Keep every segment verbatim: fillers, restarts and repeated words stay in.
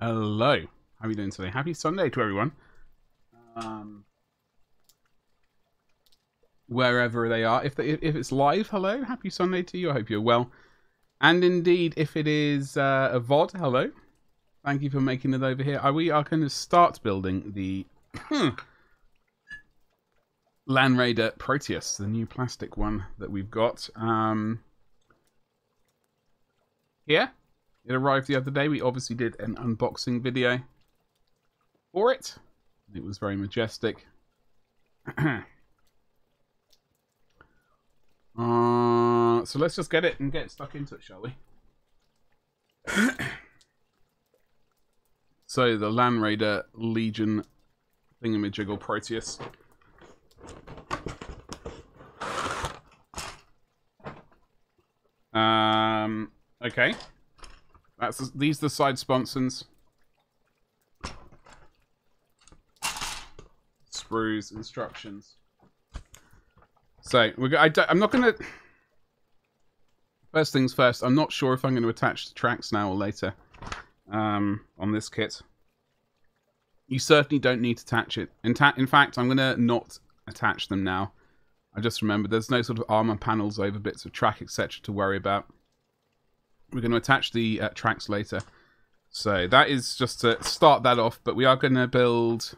Hello, how are you doing today? Happy Sunday to everyone, um, wherever they are. If they, if it's live, hello, happy Sunday to you. I hope you're well, and indeed, if it is uh, a V O D, hello. Thank you for making it over here. We are going to start building the Land Raider Proteus, the new plastic one that we've got um, here. It arrived the other day. We obviously did an unboxing video for it. It was very majestic. uh, so let's just get it and get stuck into it, shall we? So the Land Raider Legion thingamajiggle Proteus. Um, okay. That's the, these are the side sponsons, sprues, instructions. So we're. Go I don't, I'm not going to. First things first. I'm not sure if I'm going to attach the tracks now or later um, on this kit. You certainly don't need to attach it. In, ta in fact, I'm going to not attach them now. I just remembered there's no sort of armor panels over bits of track, et cetera, to worry about. We're going to attach the uh, tracks later. So that is just to start that off. But we are going to build...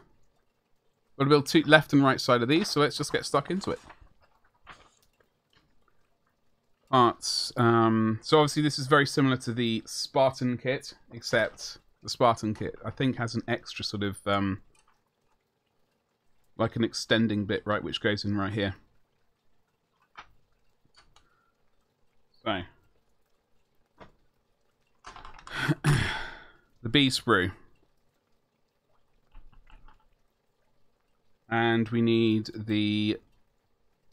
We're going to build two left and right side of these. So let's just get stuck into it. Parts. Um, so obviously this is very similar to the Spartan kit. Except the Spartan kit, I think, has an extra sort of... Um, like an extending bit, right? Which goes in right here. So... the B sprue, and we need the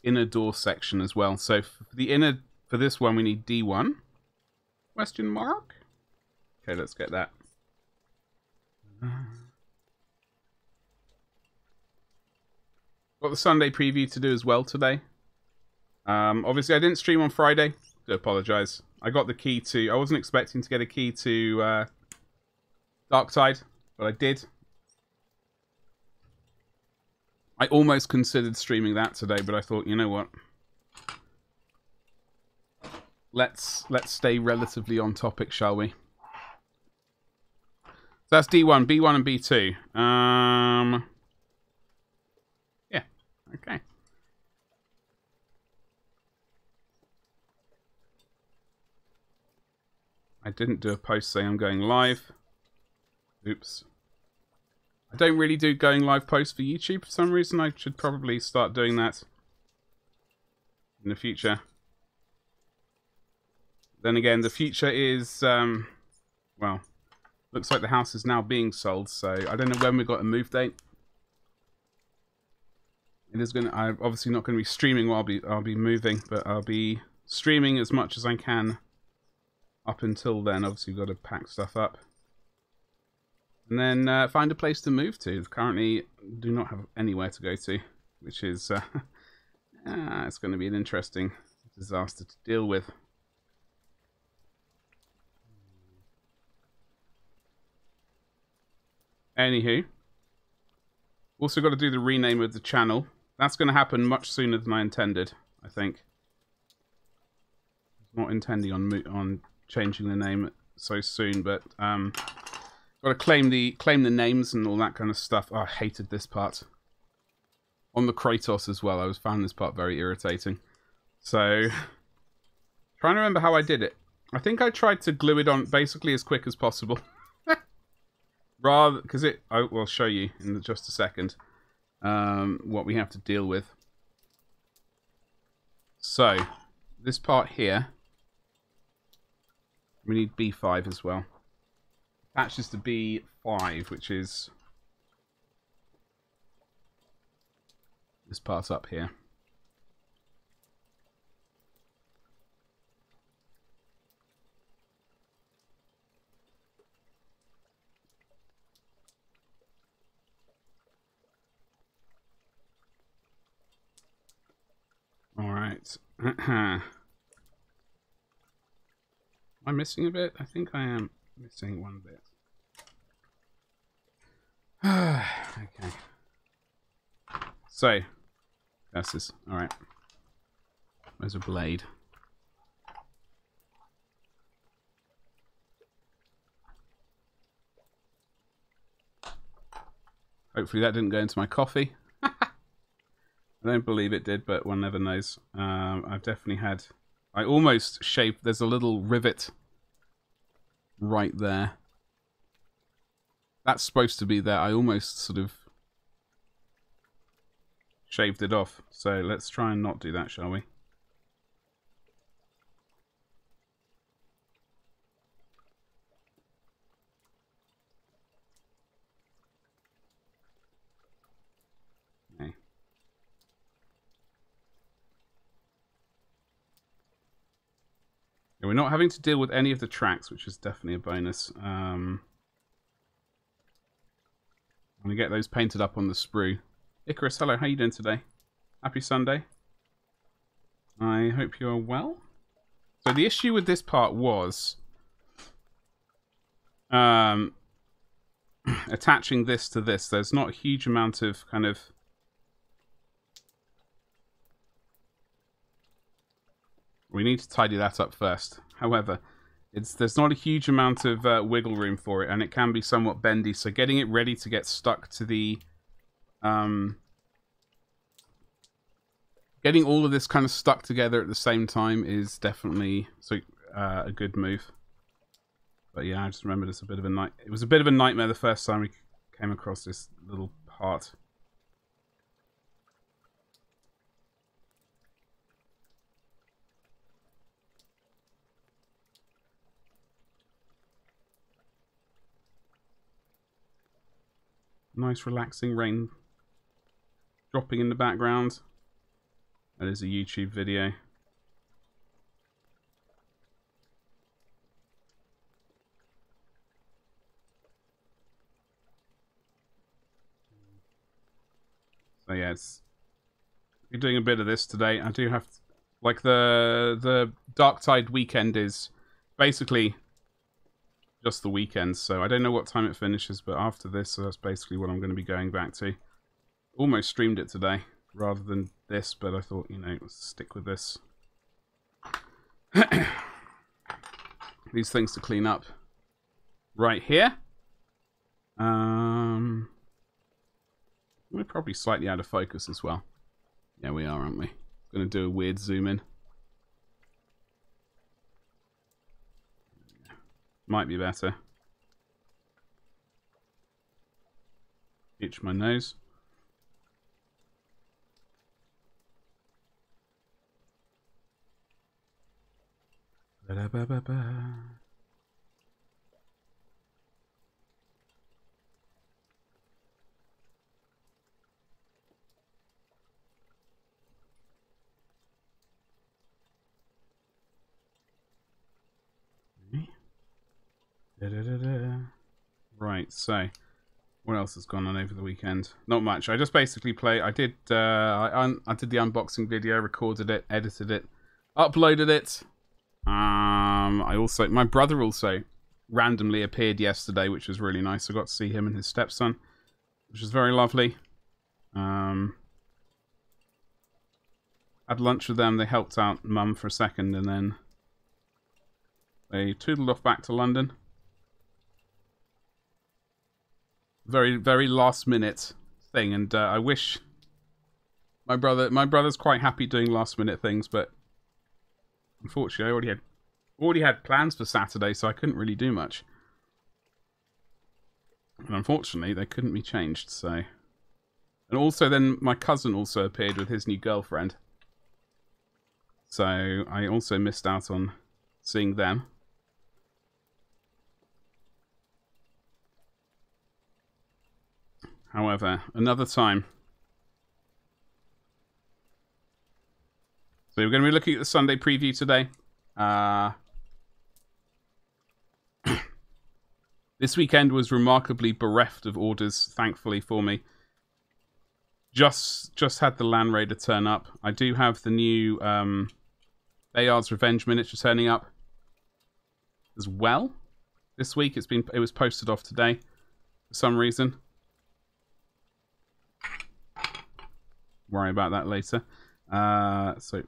inner door section as well. So for the inner, for this one, we need D one. Question mark. Okay, let's get that. Got the Sunday preview to do as well today. Um, obviously, I didn't stream on Friday. Do apologise. I got the key to... I wasn't expecting to get a key to uh, Darktide, but I did. I almost considered streaming that today, but I thought, you know what? Let's let's stay relatively on topic, shall we? So that's D one, B one, and B two. Um, yeah, okay. I didn't do a post saying I'm going live. Oops. I don't really do going live posts for YouTube for some reason. I should probably start doing that in the future. Then again, the future is, um, well, looks like the house is now being sold. So I don't know when we've got a move date. It is going to, I'm obviously not going to be streaming while I'll be, I'll be moving, but I'll be streaming as much as I can. Up until then, obviously, we've got to pack stuff up. And then uh, find a place to move to. Currently, do not have anywhere to go to, which is... Uh, ah, it's going to be an interesting disaster to deal with. Anywho. Also got to do the rename of the channel. That's going to happen much sooner than I intended, I think. Not intending on... on changing the name so soon, but um, gotta claim the claim the names and all that kind of stuff. Oh, I hated this part on the Kratos as well. I was found this part very irritating. So trying to remember how I did it. I think I tried to glue it on basically as quick as possible, rather because it. I will show you in just a second um, what we have to deal with. So this part here. We need B five as well. Attaches to B five, which is this part up here. All right. Am I missing a bit? I think I am missing one bit. Okay. So, versus. Alright. Where's a blade? Hopefully that didn't go into my coffee. I don't believe it did, but one never knows. Um, I've definitely had... I almost shaped... There's a little rivet right there. That's supposed to be there. I almost sort of shaved it off. So let's try and not do that, shall we? We're not having to deal with any of the tracks, which is definitely a bonus. Um, I'm going to get those painted up on the sprue. Icarus, hello, how are you doing today? Happy Sunday. I hope you are well. So the issue with this part was um, attaching this to this. There's not a huge amount of kind of... We need to tidy that up first. However, it's, there's not a huge amount of uh, wiggle room for it, and it can be somewhat bendy. So getting it ready to get stuck to the... Um, getting all of this kind of stuck together at the same time is definitely so uh, a good move. But yeah, I just remembered it's a bit of a night. It was a bit of a nightmare the first time we came across this little part. Nice relaxing rain dropping in the background. That is a YouTube video. So yeah, it's we're doing a bit of this today. I do have to, like the the Darktide weekend is basically just the weekend, so I don't know what time it finishes, but after this, so that's basically what I'm going to be going back to. Almost streamed it today, rather than this, but I thought, you know, let's stick with this. These things to clean up right here. Um, we're probably slightly out of focus as well. Yeah, we are, aren't we? Going to do a weird zoom in. Might be better. Itch my nose. Ba-da-ba-ba-ba. Da, da, da, da. Right, so what else has gone on over the weekend? Not much. I just basically play. I did. Uh, I un I did the unboxing video, recorded it, edited it, uploaded it. Um, I also my brother also randomly appeared yesterday, which was really nice. I got to see him and his stepson, which was very lovely. Um, had lunch with them. They helped out Mum for a second, and then they toodled off back to London. Very, very last minute thing, and uh, I wish my brother my brother's quite happy doing last minute things, but unfortunately I already had already had plans for Saturday, so I couldn't really do much, and unfortunately they couldn't be changed. So, and also then my cousin also appeared with his new girlfriend, so I also missed out on seeing them. However, another time. So we're going to be looking at the Sunday preview today. Uh, this weekend was remarkably bereft of orders, thankfully for me. Just just had the Land Raider turn up. I do have the new um, Bayard's Revenge miniature turning up as well this week. It's been it was posted off today for some reason. worry about that later. Uh, so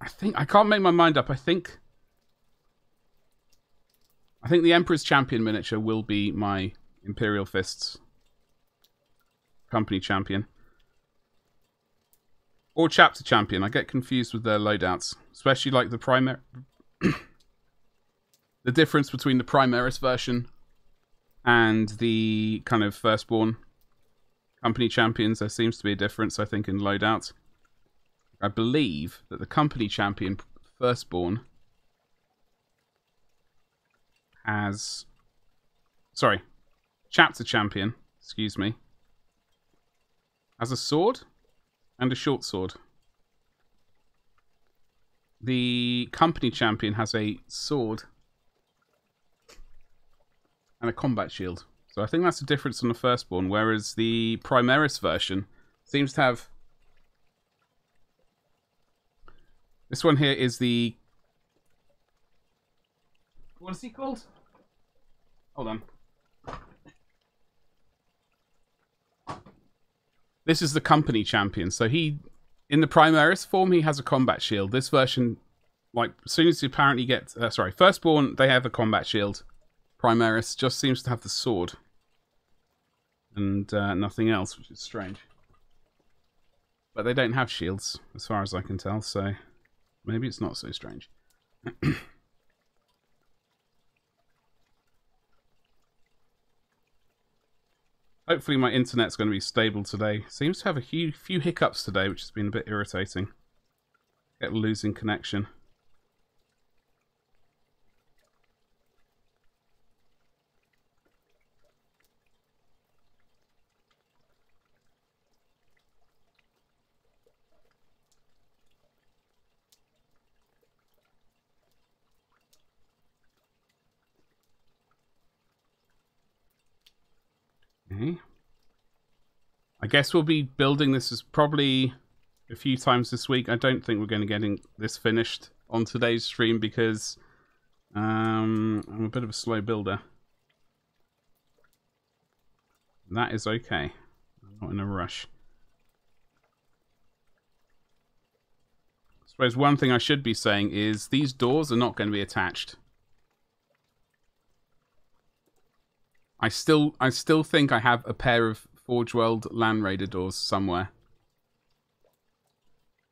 I think I can't make my mind up. I think I think the Emperor's Champion miniature will be my Imperial Fist's company champion. Or chapter champion. I get confused with their loadouts. Especially like the primary... the difference between the Primaris version and the kind of Firstborn company champions. There seems to be a difference, I think, in loadouts. I believe that the company champion Firstborn has... Sorry. Chapter champion, excuse me, has a sword... and a short sword. The company champion has a sword and a combat shield. So I think that's the difference on the Firstborn, whereas the Primaris version seems to have... This one here is the... What is he called? Hold on. This is the company champion. So he, in the Primaris form, he has a combat shield. This version, like, as soon as you apparently get... Uh, sorry, Firstborn, they have a combat shield. Primaris just seems to have the sword. And uh, nothing else, which is strange. But they don't have shields, as far as I can tell, so maybe it's not so strange. Hopefully my internet's going to be stable today. Seems to have a few, few hiccups today, which has been a bit irritating. Get losing connection. I guess we'll be building this as probably a few times this week. I don't think we're going to get in this finished on today's stream because um, I'm a bit of a slow builder. That is okay. I'm not in a rush. I suppose one thing I should be saying is these doors are not going to be attached. I still, I still think I have a pair of Forge World Land Raider doors somewhere.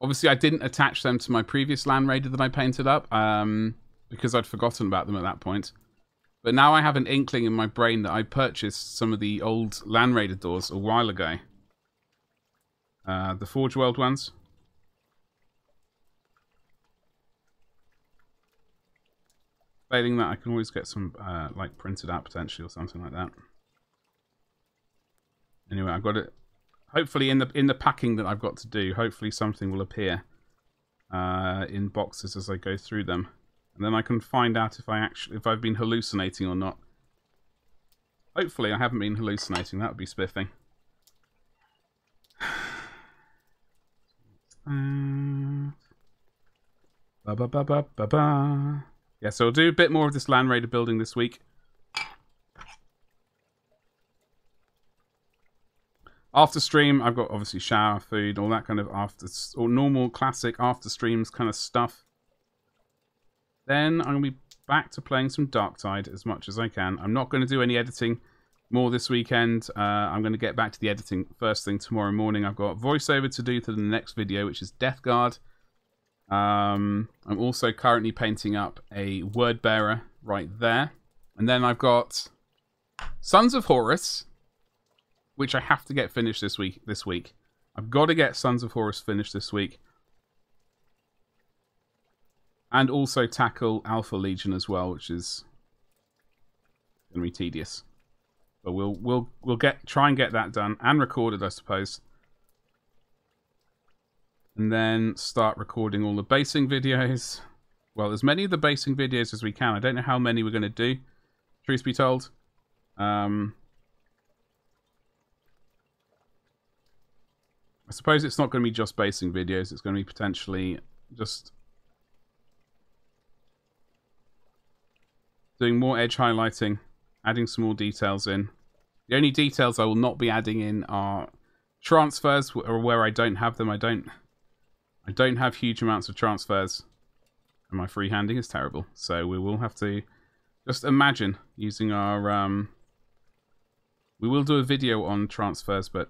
Obviously, I didn't attach them to my previous Land Raider that I painted up um, because I'd forgotten about them at that point. But now I have an inkling in my brain that I purchased some of the old Land Raider doors a while ago. Uh, the Forge World ones. Failing that, I can always get some uh, like printed out potentially or something like that. Anyway, I've got it. Hopefully, in the in the packing that I've got to do, hopefully something will appear uh, in boxes as I go through them, and then I can find out if I actually if I've been hallucinating or not. Hopefully, I haven't been hallucinating. That would be spiffing. Ba ba ba ba ba ba. Yeah, so I'll do a bit more of this Land Raider building this week. After stream, I've got obviously shower, food, all that kind of after, or normal classic after streams kind of stuff. Then I'm going to be back to playing some Darktide as much as I can. I'm not going to do any editing more this weekend. Uh, I'm going to get back to the editing first thing tomorrow morning. I've got voiceover to do to the next video, which is Death Guard. Um, I'm also currently painting up a Word Bearer right there. And then I've got Sons of Horus, which I have to get finished this week. This week, I've got to get Sons of Horus finished this week. And also tackle Alpha Legion as well, which is going to be tedious. But we'll we'll we'll get try and get that done and recorded, I suppose. And then start recording all the basing videos. Well, as many of the basing videos as we can. I don't know how many we're going to do, truth be told. Um, I suppose it's not going to be just basing videos. It's going to be potentially just doing more edge highlighting, adding some more details in. The only details I will not be adding in are Transfers are where I don't have them. I don't I don't have huge amounts of transfers. And my freehanding is terrible. So we will have to just imagine using our... Um, we will do a video on transfers, but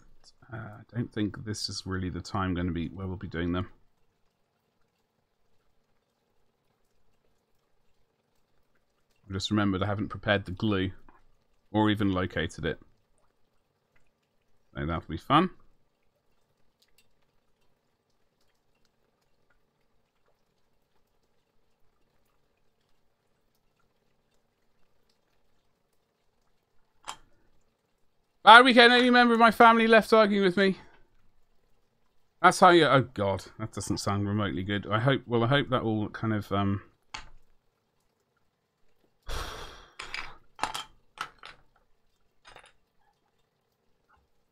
uh, I don't think this is really the time going to be where we'll be doing them. I just remembered I haven't prepared the glue or even located it. So that'll be fun. Bad weekend, any member of my family left arguing with me. That's how you... Oh, God. That doesn't sound remotely good. I hope... Well, I hope that all kind of... Um,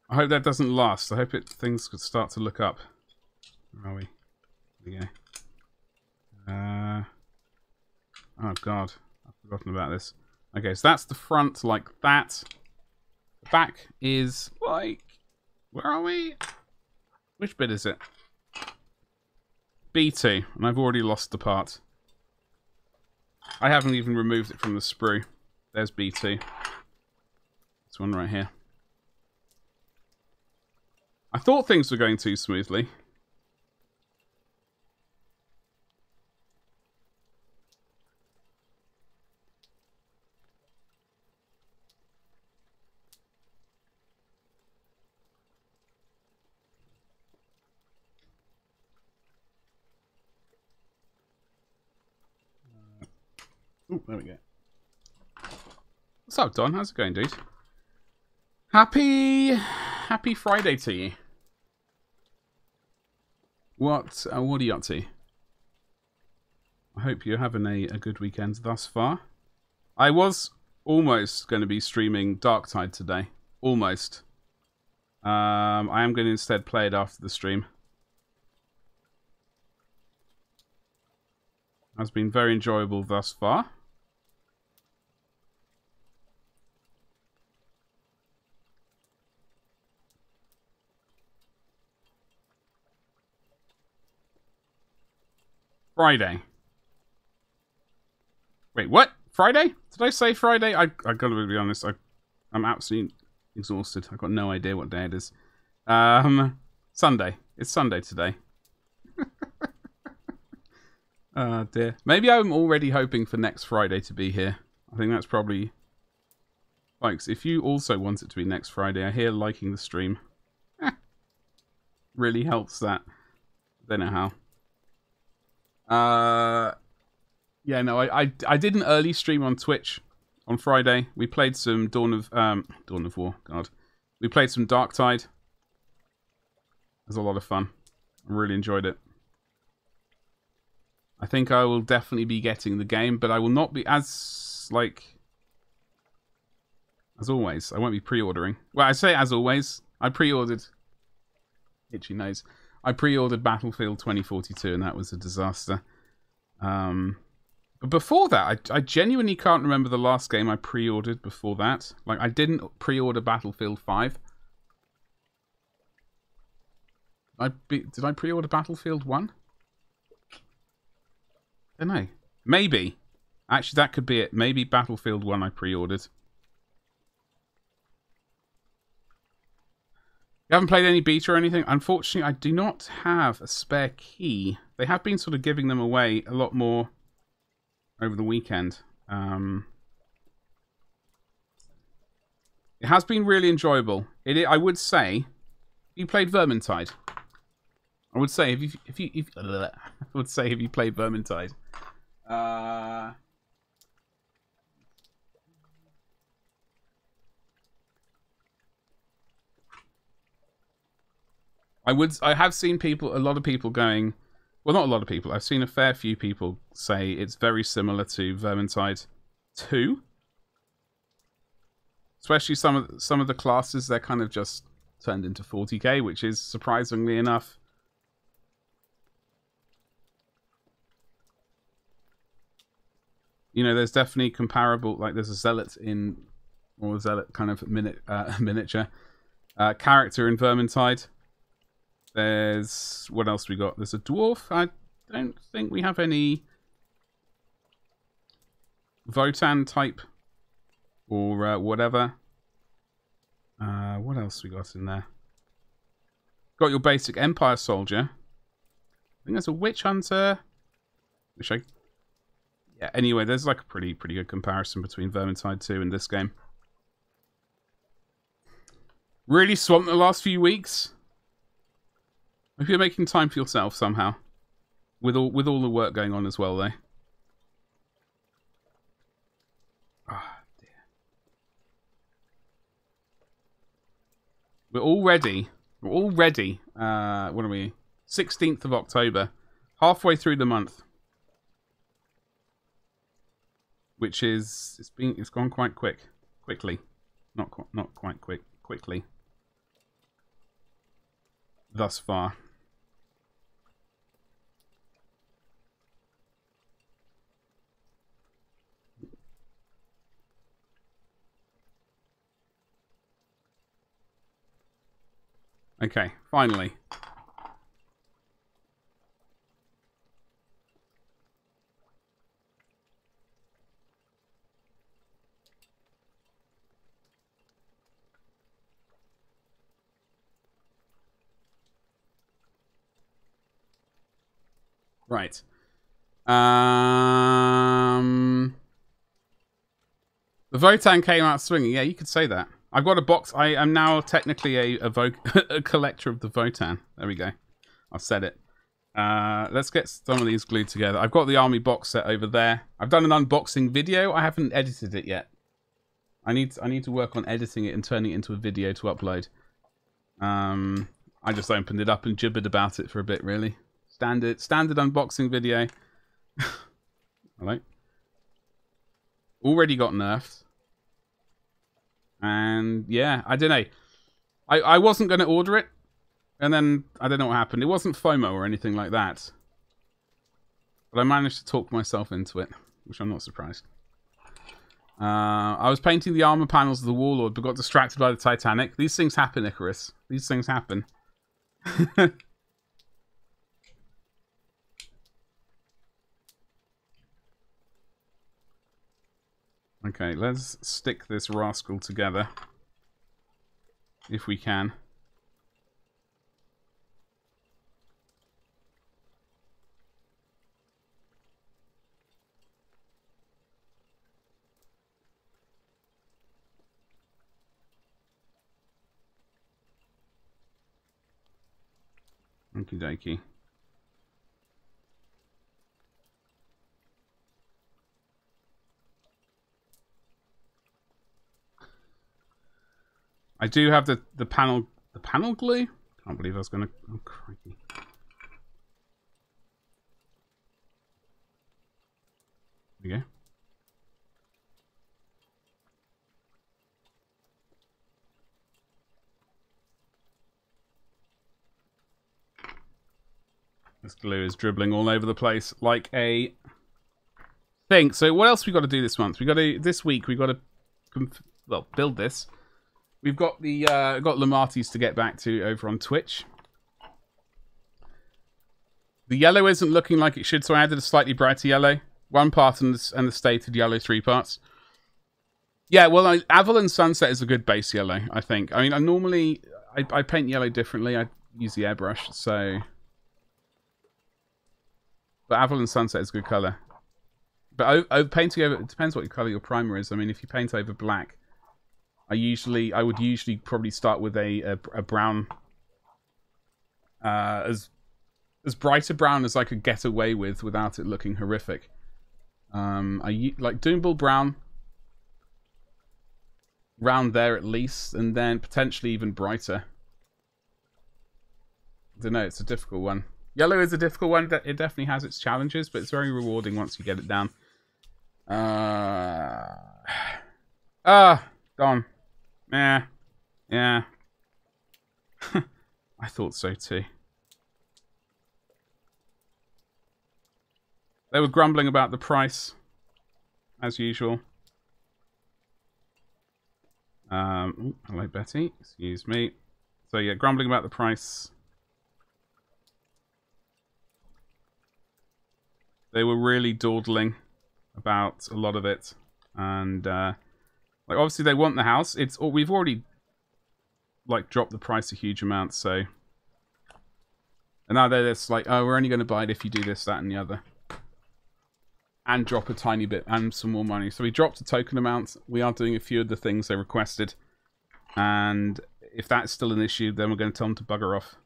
I hope that doesn't last. I hope it things could start to look up. Where are we? There we go. Uh, oh, God. I've forgotten about this. Okay, so that's the front like that. Back is like, where are we? Which bit is it? B two, and I've already lost the part. I haven't even removed it from the sprue. There's B two. This one right here. I thought things were going too smoothly. Oh, there we go. What's up, Don? How's it going, dude? Happy, happy Friday to you. What, uh, what are you up to? I hope you're having a, a good weekend thus far. I was almost going to be streaming Darktide today. Almost. Um, I am going to instead play it after the stream. Has been very enjoyable thus far. Friday. Wait, what? Friday? Did I say Friday? I, I gotta be honest, I, I'm absolutely exhausted. I've got no idea what day it is. Um, Sunday. It's Sunday today. Oh dear. Maybe I'm already hoping for next Friday to be here. I think that's probably... Folks, if you also want it to be next Friday, I hear liking the stream. Really helps that. I don't know how. Uh, yeah, no, I, I I did an early stream on Twitch on Friday. We played some Dawn of um Dawn of War, God. We played some Darktide. It was a lot of fun. I really enjoyed it. I think I will definitely be getting the game, but I will not be as like as always. I won't be pre-ordering. Well, I say as always. I pre-ordered. Itchy nose. I pre-ordered Battlefield twenty forty-two, and that was a disaster. Um, but before that, I, I genuinely can't remember the last game I pre-ordered before that. Like, I didn't pre-order Battlefield five. I be, did I pre-order Battlefield one? I don't know. Maybe. Actually, that could be it. Maybe Battlefield one I pre-ordered. You haven't played any beta or anything? Unfortunately, I do not have a spare key. They have been sort of giving them away a lot more over the weekend. Um, it has been really enjoyable. It, I would say, you played Vermintide. I would say if you if you if, I would say if you played Vermintide. Uh, I would I have seen people a lot of people going, well, not a lot of people. I've seen a fair few people say it's very similar to Vermintide two. Especially some of some of the classes, they're kind of just turned into forty K, which is surprisingly enough. You know, there's definitely comparable, like there's a Zealot in, or a Zealot kind of mini, uh, miniature uh, character in Vermintide. There's... what else we got? There's a dwarf. I don't think we have any Votann type or uh, whatever. Uh, what else we got in there? Got your basic Empire soldier. I think there's a witch hunter. Which I... yeah, anyway, there's like a pretty pretty good comparison between Vermintide two and this game. Really swamped the last few weeks. If you're making time for yourself somehow. With all with all the work going on as well, though. Oh, dear. We're all ready. We're all ready. Uh, what are we? sixteenth of October. Halfway through the month. Which is it's been it's gone quite quick, quickly, not qu not quite quick, quickly. Thus far. Okay, finally. Right. Um, the Votann came out swinging. Yeah, you could say that. I've got a box. I am now technically a, a, vo a collector of the Votann. There we go. I've said it. Uh, let's get some of these glued together. I've got the army box set over there. I've done an unboxing video. I haven't edited it yet. I need to, I need to work on editing it and turning it into a video to upload. Um, I just opened it up and gibbered about it for a bit, really. Standard, standard unboxing video. Hello. Already got nerfed. And yeah, I don't know. I, I wasn't going to order it. And then I don't know what happened. It wasn't FOMO or anything like that. But I managed to talk myself into it, which I'm not surprised. Uh, I was painting the armor panels of the Warlord, but got distracted by the Titanic. These things happen, Icarus. These things happen. Okay, let's stick this rascal together, if we can. Okie dokie. I do have the, the panel the panel glue? Can't believe I was gonna oh crikey. There we go. This glue is dribbling all over the place like a thing. So what else we gotta do this month? We gotta this week we gotta well, build this. We've got the uh, got Lamartis to get back to over on Twitch. The yellow isn't looking like it should, so I added a slightly brighter yellow. One part and the, and the stated yellow, three parts. Yeah, well, I, Avalon Sunset is a good base yellow, I think. I mean, I normally I, I paint yellow differently. I use the airbrush, so... but Avalon Sunset is a good colour. But I, I, painting over... it depends what colour your primer is. I mean, if you paint over black... I usually, I would usually probably start with a a, a brown, uh, as as bright a brown as I could get away with without it looking horrific. Um, I like Doomble brown, round there at least, and then potentially even brighter. I don't know, it's a difficult one. Yellow is a difficult one. It definitely has its challenges, but it's very rewarding once you get it down. Ah, uh, uh, gone. Yeah, yeah. I thought so too. They were grumbling about the price, as usual. Um, ooh, hello, Betty. Excuse me. So yeah, grumbling about the price. They were really dawdling about a lot of it, and uh, like obviously they want the house. It's or we've already like dropped the price a huge amount, so and now they're just like, oh, we're only going to buy it if you do this, that, and the other, and drop a tiny bit and some more money. So we dropped a token amount. We are doing a few of the things they requested, and if that's still an issue, then we're going to tell them to bugger off,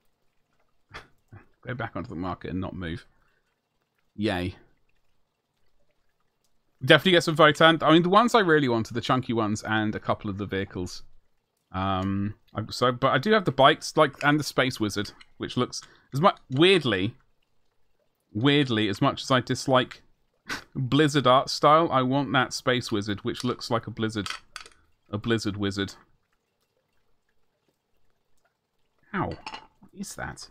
go back onto the market, and not move. Yay. Definitely get some Votann. I mean, the ones I really wanted, the chunky ones, and a couple of the vehicles. Um, so, but I do have the bikes, like, and the Space Wizard, which looks as much weirdly, weirdly, as much as I dislike Blizzard art style, I want that Space Wizard, which looks like a Blizzard, a Blizzard wizard. Ow! What is that?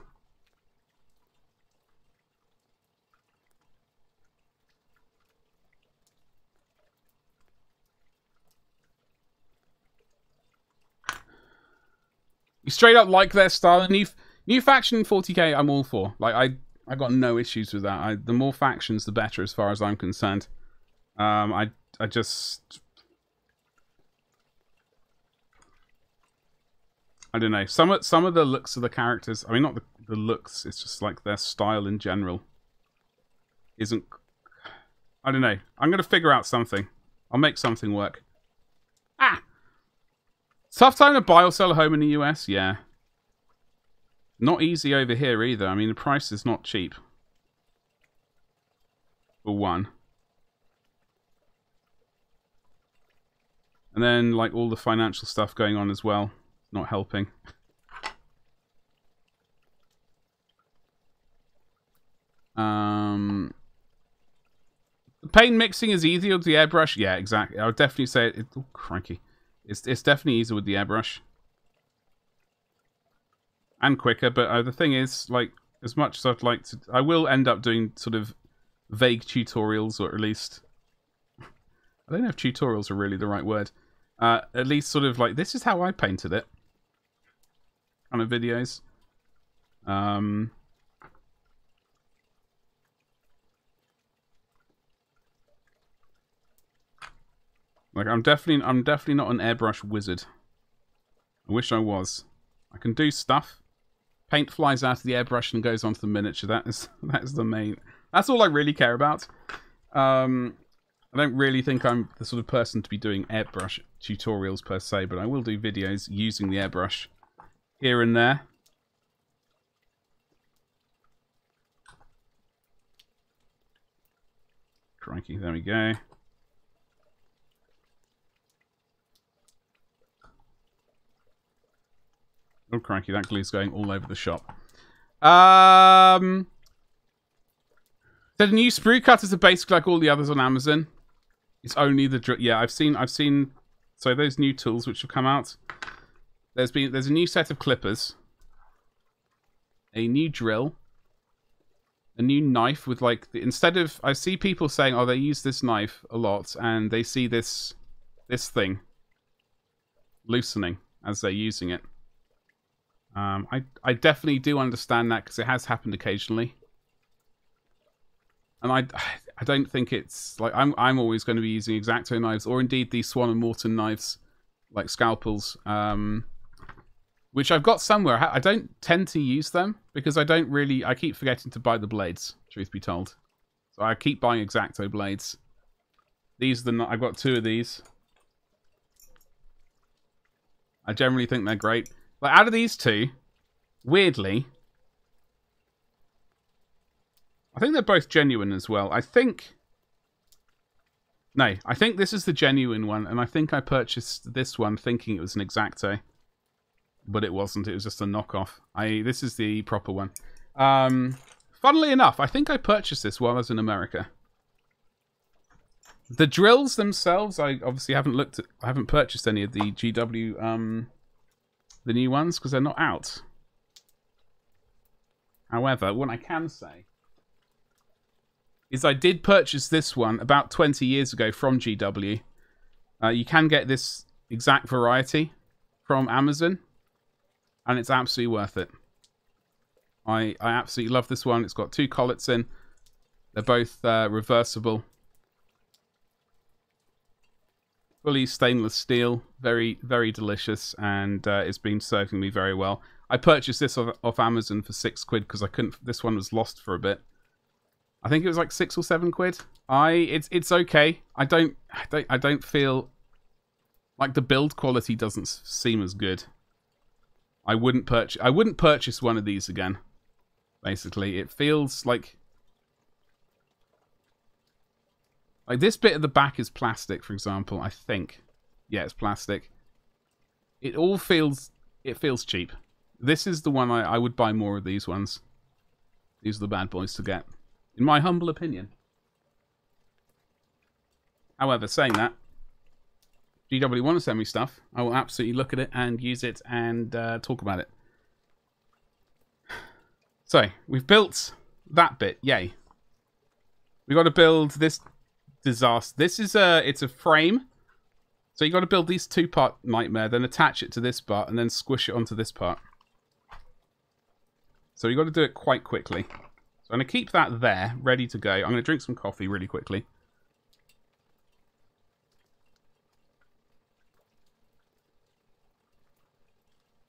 You straight up like their style. And new, new faction in forty K, I'm all for. Like, I I got no issues with that. I, the more factions, the better, as far as I'm concerned. Um, I, I just... I don't know. Some, some of the looks of the characters... I mean, not the, the looks. It's just, like, their style in general isn't... I don't know. I'm going to figure out something. I'll make something work. Ah! Tough time to buy or sell a home in the U S, yeah. Not easy over here either. I mean, the price is not cheap. For one. And then, like, all the financial stuff going on as well. Not helping. Um... Paint mixing is easier with the airbrush? Yeah, exactly. I would definitely say... It, oh, cranky. It's, it's definitely easier with the airbrush. And quicker, but uh, the thing is, like, as much as I'd like to... I will end up doing sort of vague tutorials, or at least... I don't know if tutorials are really the right word. Uh, at least sort of like, this is how I painted it. Kind of videos. Um... Like, I'm definitely, I'm definitely not an airbrush wizard. I wish I was. I can do stuff. Paint flies out of the airbrush and goes onto the miniature. That is, that is the main. That's all I really care about. Um, I don't really think I'm the sort of person to be doing airbrush tutorials per se, but I will do videos using the airbrush here and there. Crikey, there we go. Oh, cranky, that glue's going all over the shop. Um, the new sprue cutters are basically like all the others on Amazon. It's only the dr yeah. I've seen, I've seen. So those new tools which have come out. There's been, there's a new set of clippers, a new drill, a new knife with like the, instead of I see people saying, oh, they use this knife a lot, and they see this, this thing loosening as they're using it. Um, I, I definitely do understand that because it has happened occasionally. And I, I don't think it's... like I'm, I'm always going to be using X-Acto knives or indeed these Swan and Morton knives, like scalpels, um, which I've got somewhere. I don't tend to use them because I don't really... I keep forgetting to buy the blades, truth be told. So I keep buying X-Acto blades. These are the... I've got two of these. I generally think they're great. Like, out of these two, weirdly, I think they're both genuine as well. I think... No, I think this is the genuine one, and I think I purchased this one thinking it was an X-Acto. But it wasn't, it was just a knockoff. I, this is the proper one. Um, funnily enough, I think I purchased this while I was in America. The drills themselves, I obviously haven't looked at... I haven't purchased any of the G W... Um, the new ones, because they're not out. However, what I can say is I did purchase this one about twenty years ago from G W. Uh, you can get this exact variety from Amazon, and it's absolutely worth it. I, I absolutely love this one. It's got two collets in. They're both uh, reversible. Fully stainless steel, very, very delicious, and uh, it's been serving me very well. I purchased this off, off Amazon for six quid because I couldn't. This one was lost for a bit. I think it was like six or seven quid. I it's it's okay. I don't I don't I don't feel like the build quality doesn't seem as good. I wouldn't purchase I wouldn't purchase one of these again. Basically, it feels like. Like, this bit at the back is plastic, for example, I think. Yeah, it's plastic. It all feels... It feels cheap. This is the one I, I would buy more of these ones. These are the bad boys to get. In my humble opinion. However, saying that, if G W want to send me stuff, I will absolutely look at it and use it and uh, talk about it. So, we've built that bit. Yay. We've got to build this... Disaster. This is a, it's a frame. So you got to build these two part nightmare, then attach it to this part, and then squish it onto this part. So you got to do it quite quickly. So I'm going to keep that there, ready to go. I'm going to drink some coffee really quickly.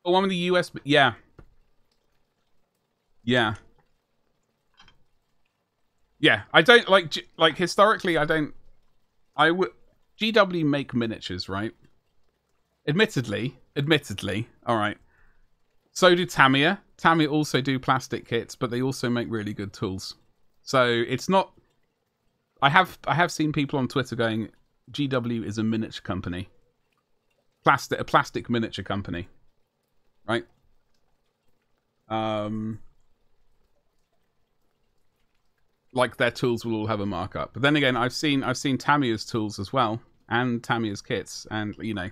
Oh, one with the U S B. Yeah. Yeah. Yeah, I don't, like, like historically, I don't, I would, G W make miniatures, right? Admittedly, admittedly, all right. So do Tamiya. Tamiya also do plastic kits, but they also make really good tools. So it's not, I have, I have seen people on Twitter going, G W is a miniature company. Plastic, a plastic miniature company, right? Um... Like their tools will all have a markup, but then again, I've seen I've seen Tamiya's tools as well, and Tamiya's kits, and you know,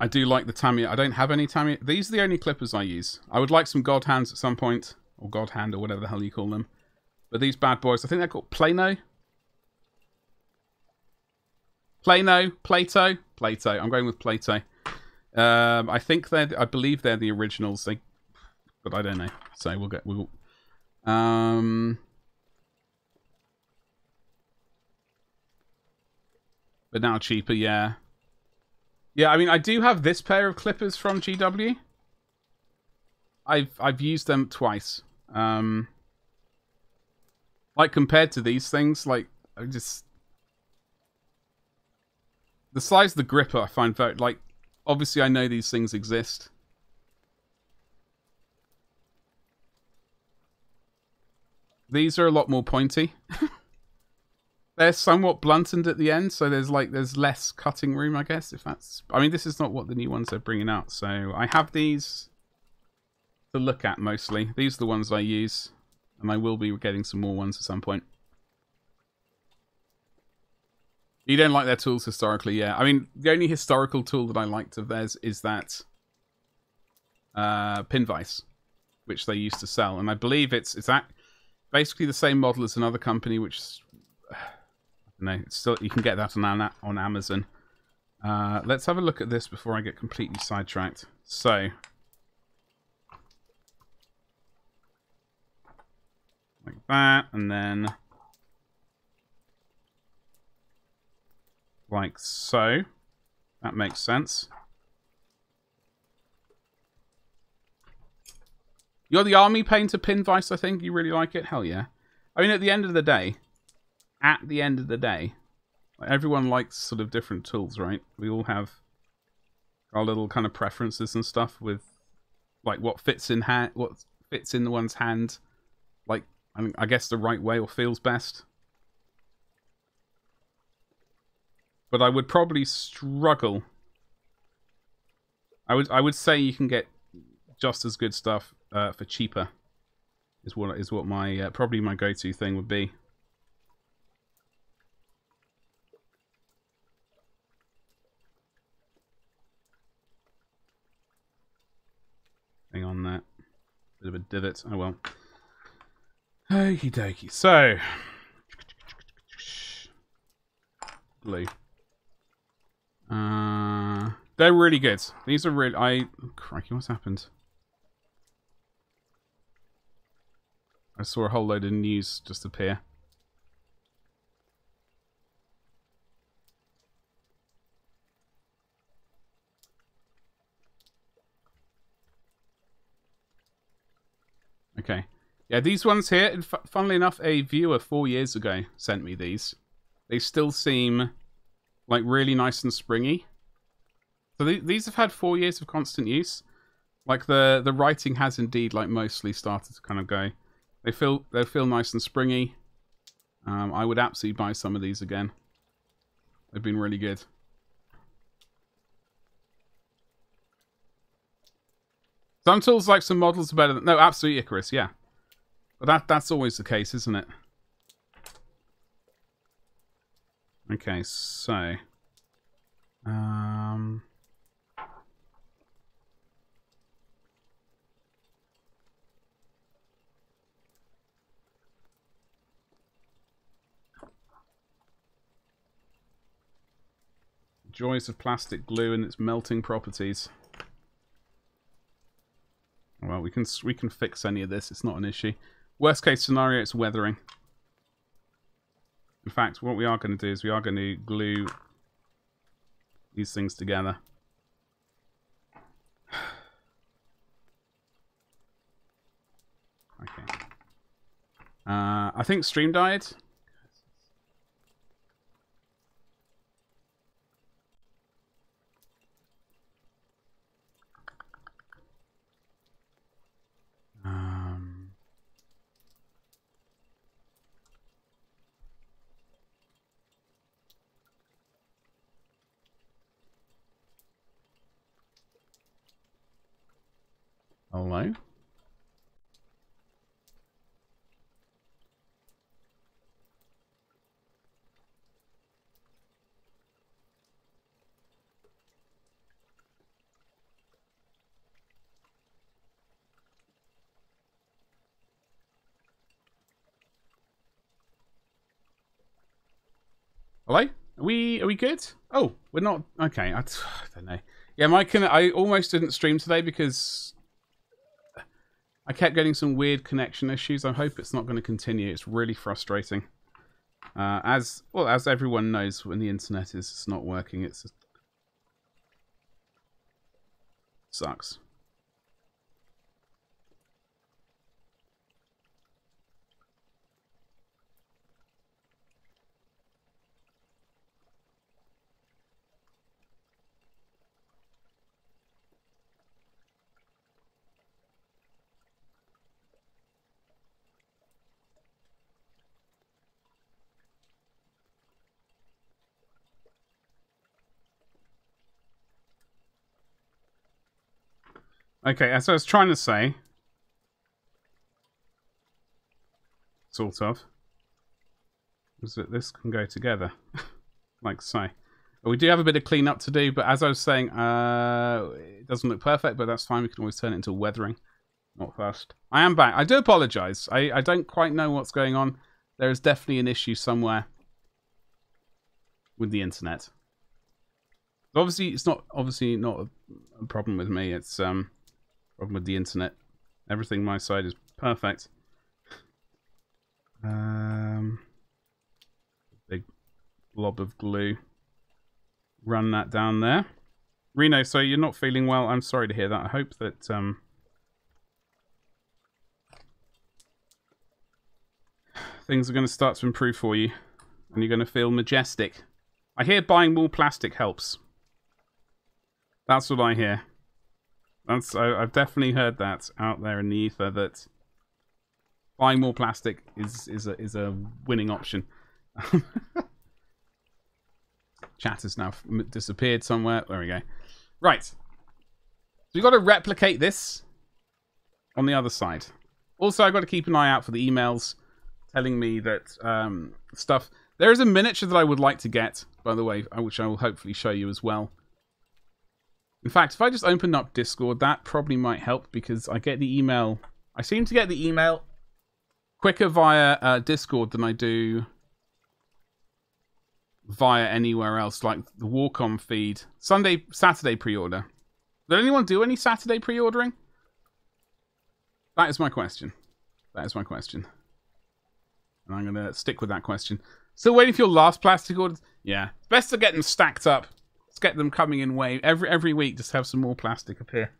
I do like the Tamiya. I don't have any Tamiya. These are the only clippers I use. I would like some God Hands at some point, or God Hand, or whatever the hell you call them. But these bad boys, I think they're called Plano, Plano, Plato, Plato. I'm going with Plato. Um, I think they're. I believe they're the originals. They. But I don't know, so we'll get we'll. Um, but now cheaper, yeah, yeah. I mean, I do have this pair of clippers from G W. I've I've used them twice. Um, like compared to these things, like I just the size of the gripper I find very like. Obviously, I know these things exist. These are a lot more pointy. They're somewhat blunted at the end, so there's like there's less cutting room, I guess. If that's, I mean, this is not what the new ones are bringing out. So I have these to look at mostly. These are the ones I use, and I will be getting some more ones at some point. You don't like their tools historically, yeah. I mean, the only historical tool that I liked of theirs is that uh, pin vise, which they used to sell, and I believe it's it's that. Basically the same model as another company, which is, I don't know, it's still, you can get that on, on Amazon. Uh, let's have a look at this before I get completely sidetracked. So, like that, and then like so. That makes sense. You're the army painter pin vice, I think. You really like it? Hell yeah. I mean, at the end of the day, at the end of the day, like everyone likes sort of different tools, right? We all have our little kind of preferences and stuff with, like, what fits in hand, what fits in the one's hand, like, I mean, I guess the right way or feels best. But I would probably struggle. I would, I would say you can get just as good stuff. Uh, for cheaper is what is what my uh, probably my go-to thing would be. Hang on, that bit of a divot. Oh well. Okie dokie. So blue. Uh, they're really good. These are really. I oh, crikey, what's happened? I saw a whole load of news just appear. Okay. Yeah, these ones here, and funnily enough, a viewer four years ago sent me these. They still seem like really nice and springy. So th these have had four years of constant use. Like the the writing has indeed like mostly started to kind of go. They feel they feel nice and springy. Um, I would absolutely buy some of these again. They've been really good. Some tools, like some models, are better than... No, absolutely, Icarus, yeah. But that that's always the case, isn't it? Okay, so... Um... Joys of plastic glue and its melting properties. Well, we can we can fix any of this. It's not an issue. Worst case scenario, it's weathering. In fact, what we are going to do is we are going to glue these things together. Okay. Uh, I think stream died. Um, hello? Hello? Are we, are we good? Oh, we're not... Okay, I, I don't know. Yeah, my con I almost didn't stream today because I kept getting some weird connection issues. I hope it's not going to continue. It's really frustrating. Uh, as well, as everyone knows, when the internet is it's not working, it's just... sucks. Okay, as I was trying to say, sort of, is that this can go together, like so. We do have a bit of cleanup to do, but as I was saying, uh, it doesn't look perfect, but that's fine. We can always turn it into weathering, not first. I am back. I do apologise. I, I don't quite know what's going on. There is definitely an issue somewhere with the internet. But obviously, it's not obviously not a problem with me. It's um. Problem with the internet. Everything my side is perfect. Um, big blob of glue. Run that down there. Reno, so you're not feeling well. I'm sorry to hear that. I hope that... Um, things are going to start to improve for you. And you're going to feel majestic. I hear buying more plastic helps. That's what I hear. That's, I, I've definitely heard that out there in the ether, that buying more plastic is is a, is a winning option. Chat has now disappeared somewhere. There we go. Right. So we've got to replicate this on the other side. Also, I've got to keep an eye out for the emails telling me that um, stuff. There is a miniature that I would like to get, by the way, which I will hopefully show you as well. In fact, if I just open up Discord, that probably might help, because I get the email. I seem to get the email quicker via uh, Discord than I do via anywhere else, like the Warcom feed. Sunday, Saturday pre-order. Did anyone do any Saturday pre-ordering? That is my question. That is my question. And I'm going to stick with that question. Still waiting for your last plastic orders? Yeah. It's best to get them stacked up. Let's get them coming in wave. Every every week, just have some more plastic appear.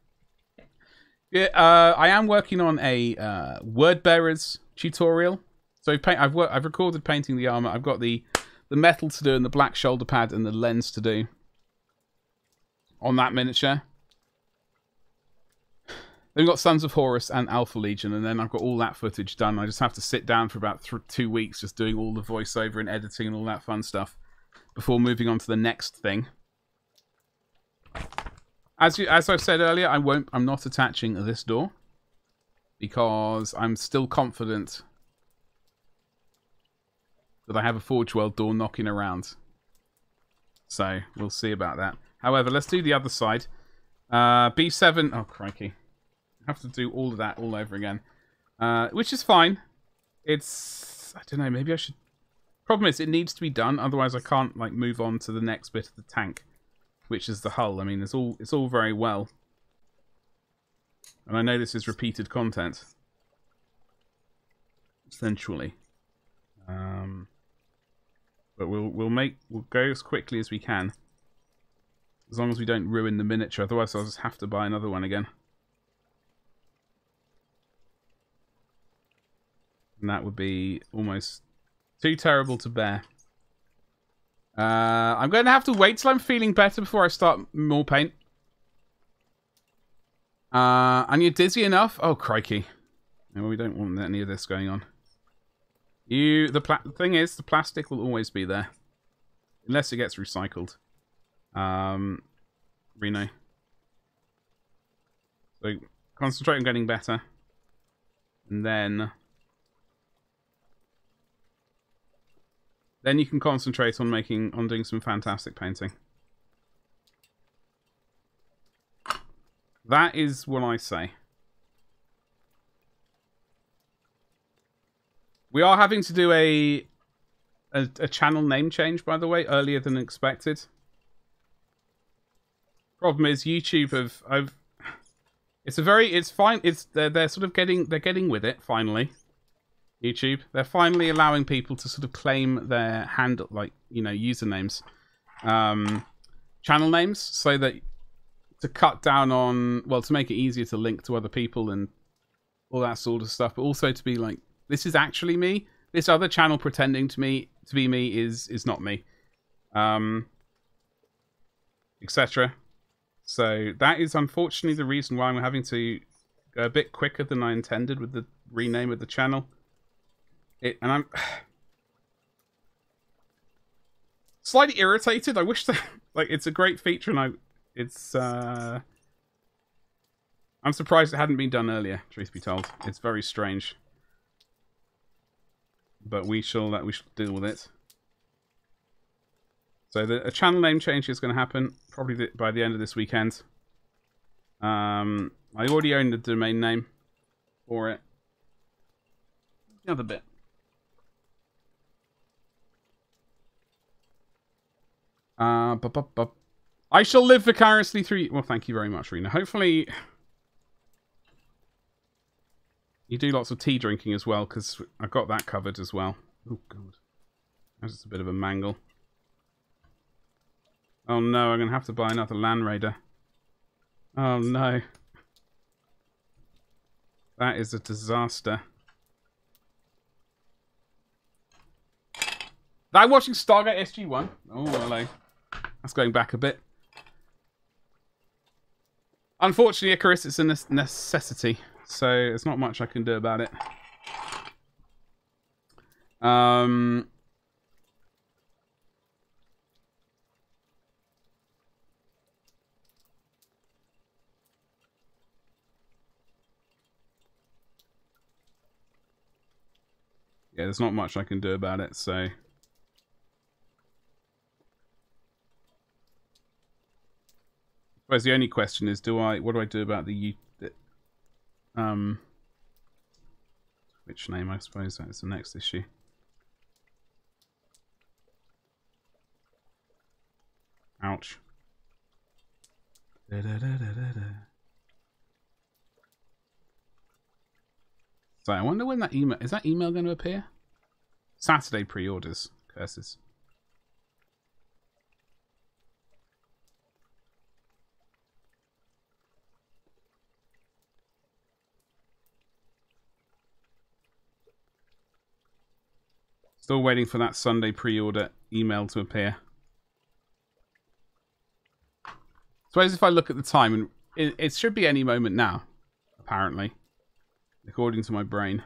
Yeah, uh, I am working on a uh, Word Bearer's tutorial. So I've, paint, I've, worked, I've recorded painting the armor. I've got the, the metal to do and the black shoulder pad and the lens to do on that miniature. Then we've got Sons of Horus and Alpha Legion, and then I've got all that footage done. I just have to sit down for about th two weeks just doing all the voiceover and editing and all that fun stuff before moving on to the next thing. As you, as I said earlier, I won't, I'm not attaching this door because I'm still confident that I have a Forge World door knocking around. So we'll see about that. However, let's do the other side. Uh, B seven... Oh, crikey. Have to do all of that all over again, uh, which is fine. It's, I don't know, maybe I should... Problem is, it needs to be done, otherwise I can't like move on to the next bit of the tank, which is the hull. I mean, it's all it's all very well, and I know this is repeated content essentially, um, but we'll we'll make we'll go as quickly as we can, as long as we don't ruin the miniature. Otherwise, I'll just have to buy another one again. And that would be almost too terrible to bear. Uh, I'm going to have to wait till I'm feeling better before I start more paint. Uh, and you're dizzy enough? Oh, crikey. No, we don't want any of this going on. You, the pla thing is, the plastic will always be there. Unless it gets recycled. Um, Reno. So, concentrate on getting better. And then... Then you can concentrate on making, on doing some fantastic painting. That is what I say. We are having to do a, a, a channel name change, by the way, earlier than expected. Problem is, YouTube have, I've, it's a very, it's fine, it's, they're, they're sort of getting, they're getting with it, finally. YouTube, they're finally allowing people to sort of claim their handle, like, you know, usernames, um, channel names, so that to cut down on, well, to make it easier to link to other people and all that sort of stuff, but also to be like, this is actually me. This other channel pretending to me to be me is is not me, um, et cetera. So that is unfortunately the reason why I'm having to go a bit quicker than I intended with the rename of the channel. It, and I'm slightly irritated. I wish that, like, it's a great feature, and I, it's, uh, I'm surprised it hadn't been done earlier. Truth be told, it's very strange, but we shall, uh, we shall deal with it. So the a channel name change is going to happen probably the, by the end of this weekend. Um, I already own the domain name for it. Another bit. Uh, bu bu bu. I shall live vicariously through you. Well, thank you very much, Rena. Hopefully you do lots of tea drinking as well, because I got that covered as well. Oh, God. That's just a bit of a mangle. Oh, no. I'm going to have to buy another Land Raider. Oh, no. That is a disaster. I'm watching Stargate S G one. Oh, hello. That's going back a bit. Unfortunately, Icarus, it's a ne necessity, so there's not much I can do about it. Um, yeah, there's not much I can do about it, so... I suppose the only question is, do I? What do I do about the, um, Twitch name? I suppose that is the next issue. Ouch. Da, da, da, da, da, da. So I wonder when that email... Is that email going to appear? Saturday pre-orders. Curses. Still waiting for that Sunday pre-order email to appear. Suppose if I look at the time, and it, it should be any moment now, apparently, according to my brain.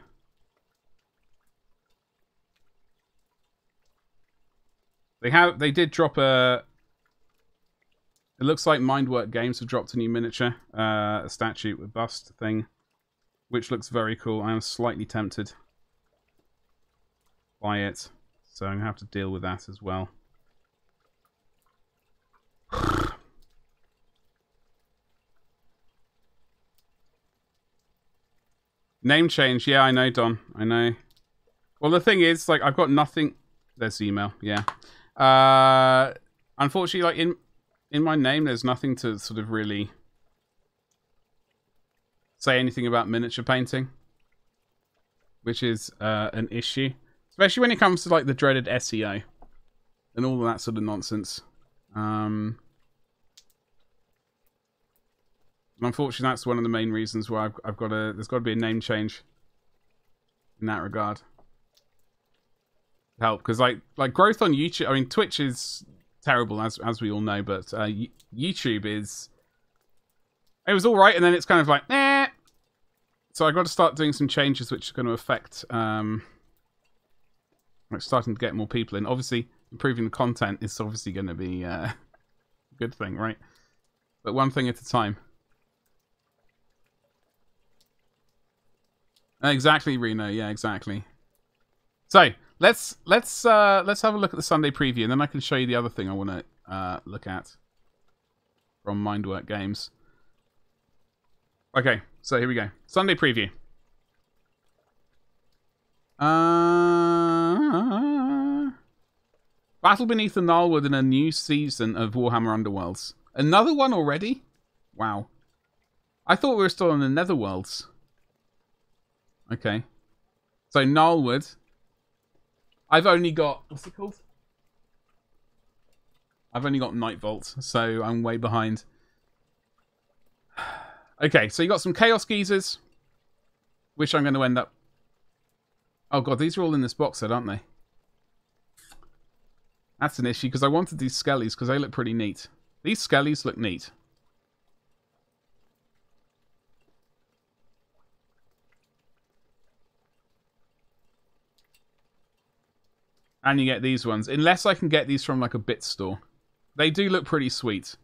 They have, they did drop a. It looks like Mindwork Games have dropped a new miniature, uh, a statue with bust thing, which looks very cool. I am slightly tempted by it, so I'm going to have to deal with that as well. Name change, yeah, I know, Don, I know. Well, the thing is, like, I've got nothing... There's the email, yeah. Uh, unfortunately, like, in, in my name, there's nothing to sort of really say anything about miniature painting, which is uh, an issue. Especially when it comes to like the dreaded S E O and all of that sort of nonsense. Um, and unfortunately, that's one of the main reasons why I've, I've got to. There's got to be a name change in that regard. Help, because like like growth on YouTube. I mean, Twitch is terrible, as as we all know, but uh, YouTube is. It was all right, and then it's kind of like, eh. So I got to start doing some changes, which are going to affect. Um, We're starting to get more people in. Obviously, improving the content is obviously going to be uh, a good thing, right? But one thing at a time. Exactly, Reno. Yeah, exactly. So let's let's uh, let's have a look at the Sunday preview, and then I can show you the other thing I want to uh, look at from Mindwork Games. Okay, so here we go. Sunday preview. Uh, Battle beneath the Gnarlwood in a new season of Warhammer Underworlds. Another one already? Wow. I thought we were still in the Netherworlds. Okay. So Gnarlwood. I've only got... What's it called? I've only got Nightvolt, so I'm way behind. Okay, so you got some Chaos Geezers, which I'm going to end up... Oh god, these are all in this box set, aren't they? That's an issue, because I wanted these skellies, because they look pretty neat. These skellies look neat. And you get these ones. Unless I can get these from like a bit store. They do look pretty sweet.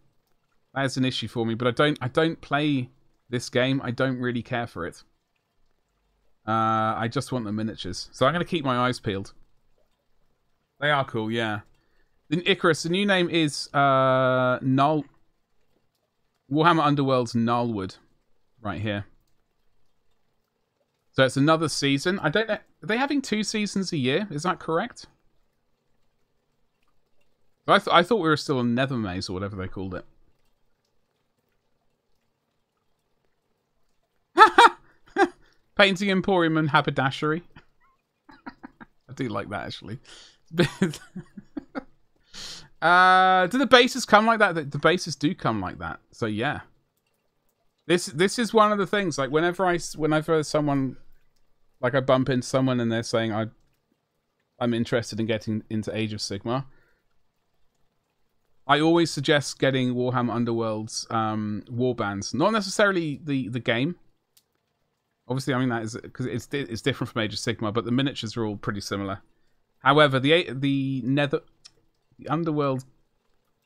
That is an issue for me, but I don't I don't play this game. I don't really care for it. Uh, I just want the miniatures. So I'm going to keep my eyes peeled. They are cool, yeah. In Icarus, the new name is uh, Gnarl... Warhammer Underworld's Gnarlwood. Right here. So it's another season. I don't know... Are they having two seasons a year? Is that correct? I, th I thought we were still in Nethermaze or whatever they called it. Painting Emporium and Haberdashery. I do like that, actually. uh, do the bases come like that? The bases do come like that. So, yeah. This this is one of the things. Like, whenever I, whenever someone... Like, I bump into someone and they're saying, I, I'm interested in getting into Age of Sigmar. I always suggest getting Warhammer Underworld's um, warbands. Not necessarily the, the game. Obviously, I mean that is because it's it's different from Age of Sigmar, but the miniatures are all pretty similar. However, the the Nether, the Underworld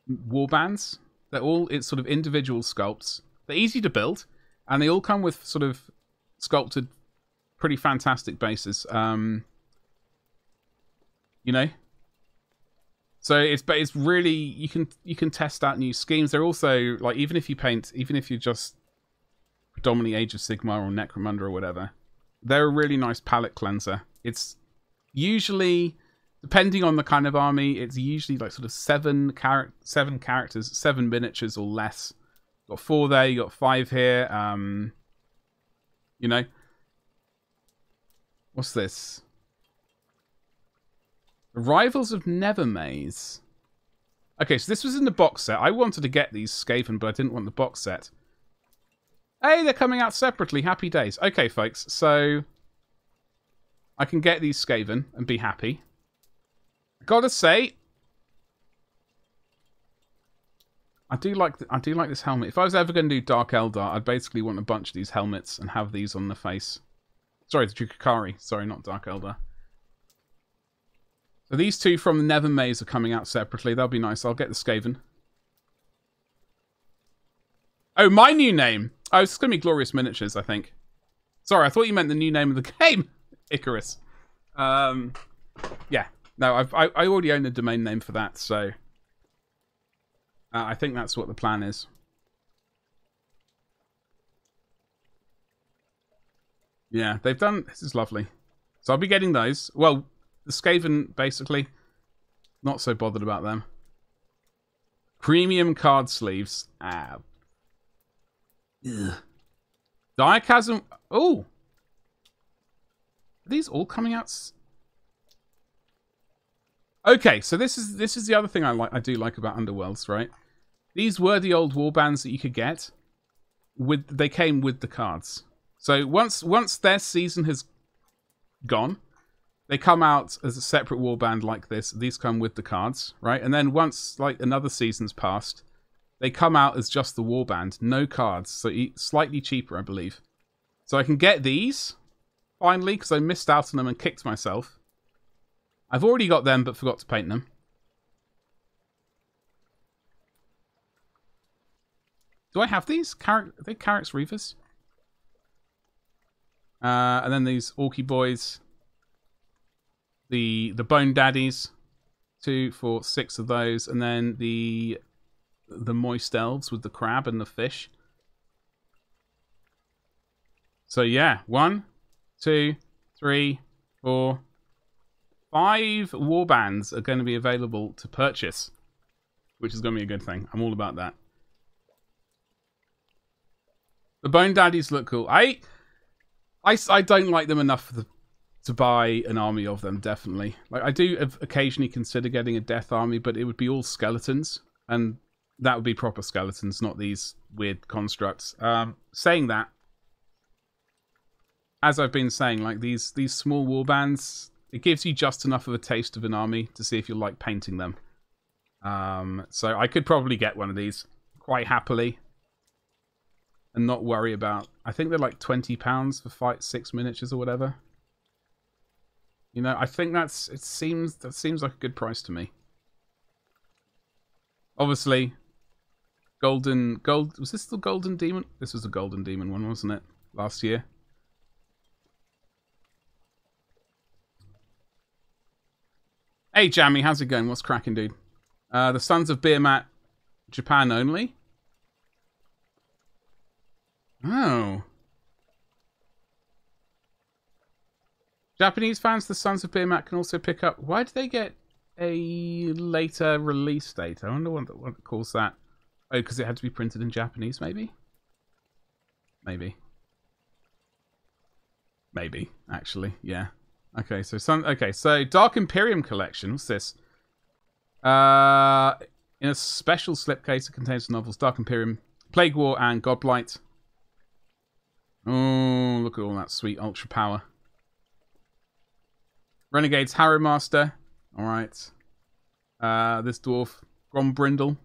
warbands, they're all it's sort of individual sculpts. They're easy to build, and they all come with sort of sculpted, pretty fantastic bases. Um, you know, so it's but it's really you can you can test out new schemes. They're also like even if you paint, even if you just predominantly Age of Sigmar or Necromunda or whatever, they're a really nice palette cleanser. It's usually, depending on the kind of army, it's usually like sort of seven char seven characters, seven miniatures or less. You got four there, you got five here. Um, you know, What's this? The Rivals of Nethermaze. Okay, so this was in the box set. I wanted to get these Skaven, but I didn't want the box set. Hey, they're coming out separately. Happy days. Okay, folks, so I can get these Skaven and be happy. I gotta say, I do like th I do like this helmet. If I was ever going to do Dark Eldar, I'd basically want a bunch of these helmets and have these on the face. Sorry, the Drukhari. Sorry, not Dark Eldar. So these two from the Nethermaze are coming out separately. That'll be nice. I'll get the Skaven. Oh, my new name. Oh, it's going to be Glorious Miniatures, I think. Sorry, I thought you meant the new name of the game. Icarus. Um, yeah. No, I've, I, I already own the domain name for that, so... Uh, I think that's what the plan is. Yeah, they've done... This is lovely. So I'll be getting those. Well, the Skaven, basically. Not so bothered about them. Premium card sleeves. Ah. Ugh. Diachasm. Oh! Are these all coming out... S Okay, so this is this is the other thing I like I do like about Underworlds, right? These were the old warbands that you could get. With they came with the cards. So once once their season has gone, they come out as a separate warband like this. These come with the cards, right? And then once like another season's passed, they come out as just the warband, no cards. So slightly cheaper, I believe. So I can get these finally because I missed out on them and kicked myself. I've already got them, but forgot to paint them. Do I have these? Carrick, are they Carrick's Reavers? Uh, and then these Orky Boys. The the Bone Daddies. Two, four, six of those. And then the, the Moist Elves with the crab and the fish. So yeah, one, two, three, four... Five warbands are going to be available to purchase, which is going to be a good thing. I'm all about that. The Bone Daddies look cool. I, I, I don't like them enough for the, to buy an army of them, definitely. Like I do occasionally consider getting a death army, but it would be all skeletons, and that would be proper skeletons, not these weird constructs. Um, saying that, as I've been saying, like these, these small warbands... It gives you just enough of a taste of an army to see if you like painting them. Um, so I could probably get one of these quite happily and not worry about... I think they're like twenty pounds for fight six miniatures or whatever. You know, I think that's... It seems that seems like a good price to me. Obviously, golden... gold. Was this the Golden Demon? This was the Golden Demon one, wasn't it? Last year. Hey, Jammy, how's it going? What's cracking, dude? Uh, the Sons of Beermat, Japan only. Oh. Japanese fans, the Sons of Beermat can also pick up... Why did they get a later release date? I wonder what, what calls that. Oh, because it had to be printed in Japanese, maybe? Maybe. Maybe, actually, yeah. Okay, so some okay, so Dark Imperium collection. What's this? Uh, in a special slipcase, it contains the novels Dark Imperium, Plague War, and Godblight. Oh, look at all that sweet ultra power. Renegade's Harrowmaster. All right. Uh, this dwarf Grombrindle.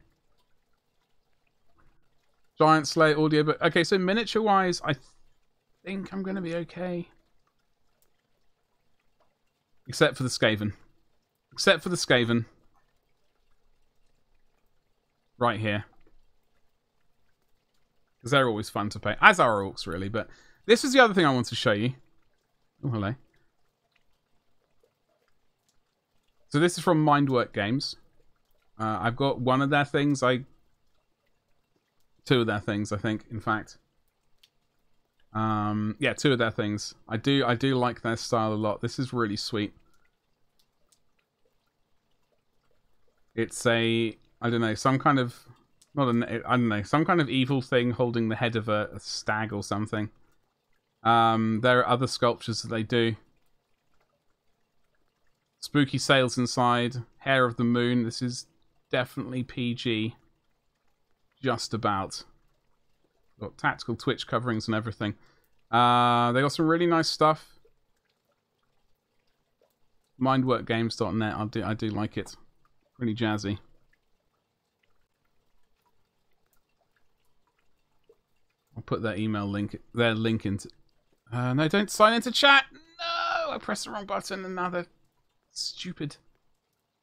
Giant Slayer audiobook. Okay, so miniature wise, I th think I'm gonna be okay. Except for the Skaven. Except for the Skaven. Right here. Because they're always fun to paint. As are orcs, really. But this is the other thing I want to show you. Oh, hello. So this is from Mindwork Games. Uh, I've got one of their things. I Two of their things, I think, in fact. Um, yeah, two of their things. I do, I do like their style a lot. This is really sweet. It's a, I don't know, some kind of, not an, I don't know, some kind of evil thing holding the head of a, a stag or something. Um, there are other sculptures that they do. Spooky Sails Inside, Hair of the Moon. This is definitely P G. Just about. Got tactical Twitch coverings and everything. Uh, they got some really nice stuff. mindwork games dot net. I do, I do like it. Really jazzy. I'll put their email link, their link into... Uh, no, don't sign into chat! No! I pressed the wrong button and now they're... Stupid,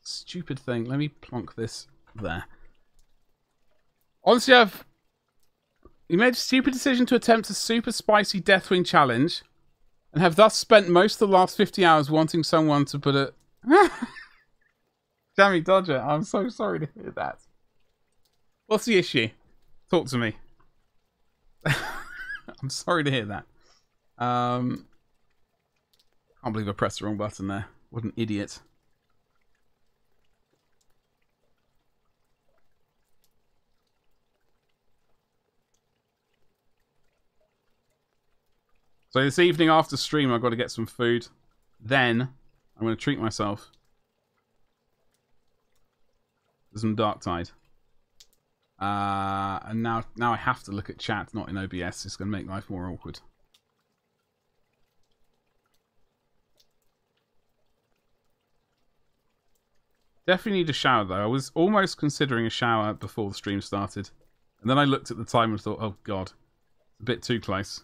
stupid thing. Let me plonk this there. Honestly, I've... You made a stupid decision to attempt a super spicy Deathwing challenge and have thus spent most of the last fifty hours wanting someone to put a... Jammy Dodger, I'm so sorry to hear that. What's the issue? Talk to me. I'm sorry to hear that. Um, can't believe I pressed the wrong button there. What an idiot. So this evening after stream, I've got to get some food. Then I'm going to treat myself to some Darktide. Uh, and now, now I have to look at chat, not in O B S. It's going to make life more awkward. Definitely need a shower though. I was almost considering a shower before the stream started. And then I looked at the time and thought, oh god, it's a bit too close.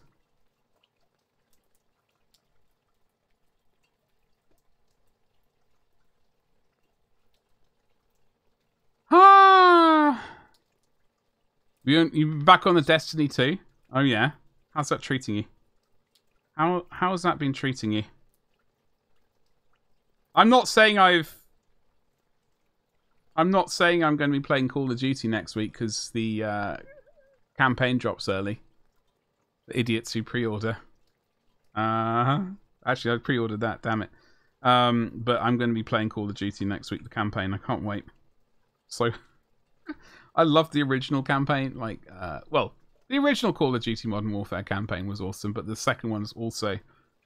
Ah! You, you back on the Destiny two? Oh yeah. How's that treating you? How, how has that been treating you? I'm not saying I've... I'm not saying I'm going to be playing Call of Duty next week because the uh, campaign drops early. The idiots who pre-order. Uh-huh. Actually, I pre-ordered that, damn it. Um, but I'm going to be playing Call of Duty next week, the campaign. I can't wait. So, I love the original campaign. Like, uh, well, the original Call of Duty Modern Warfare campaign was awesome, but the second one's also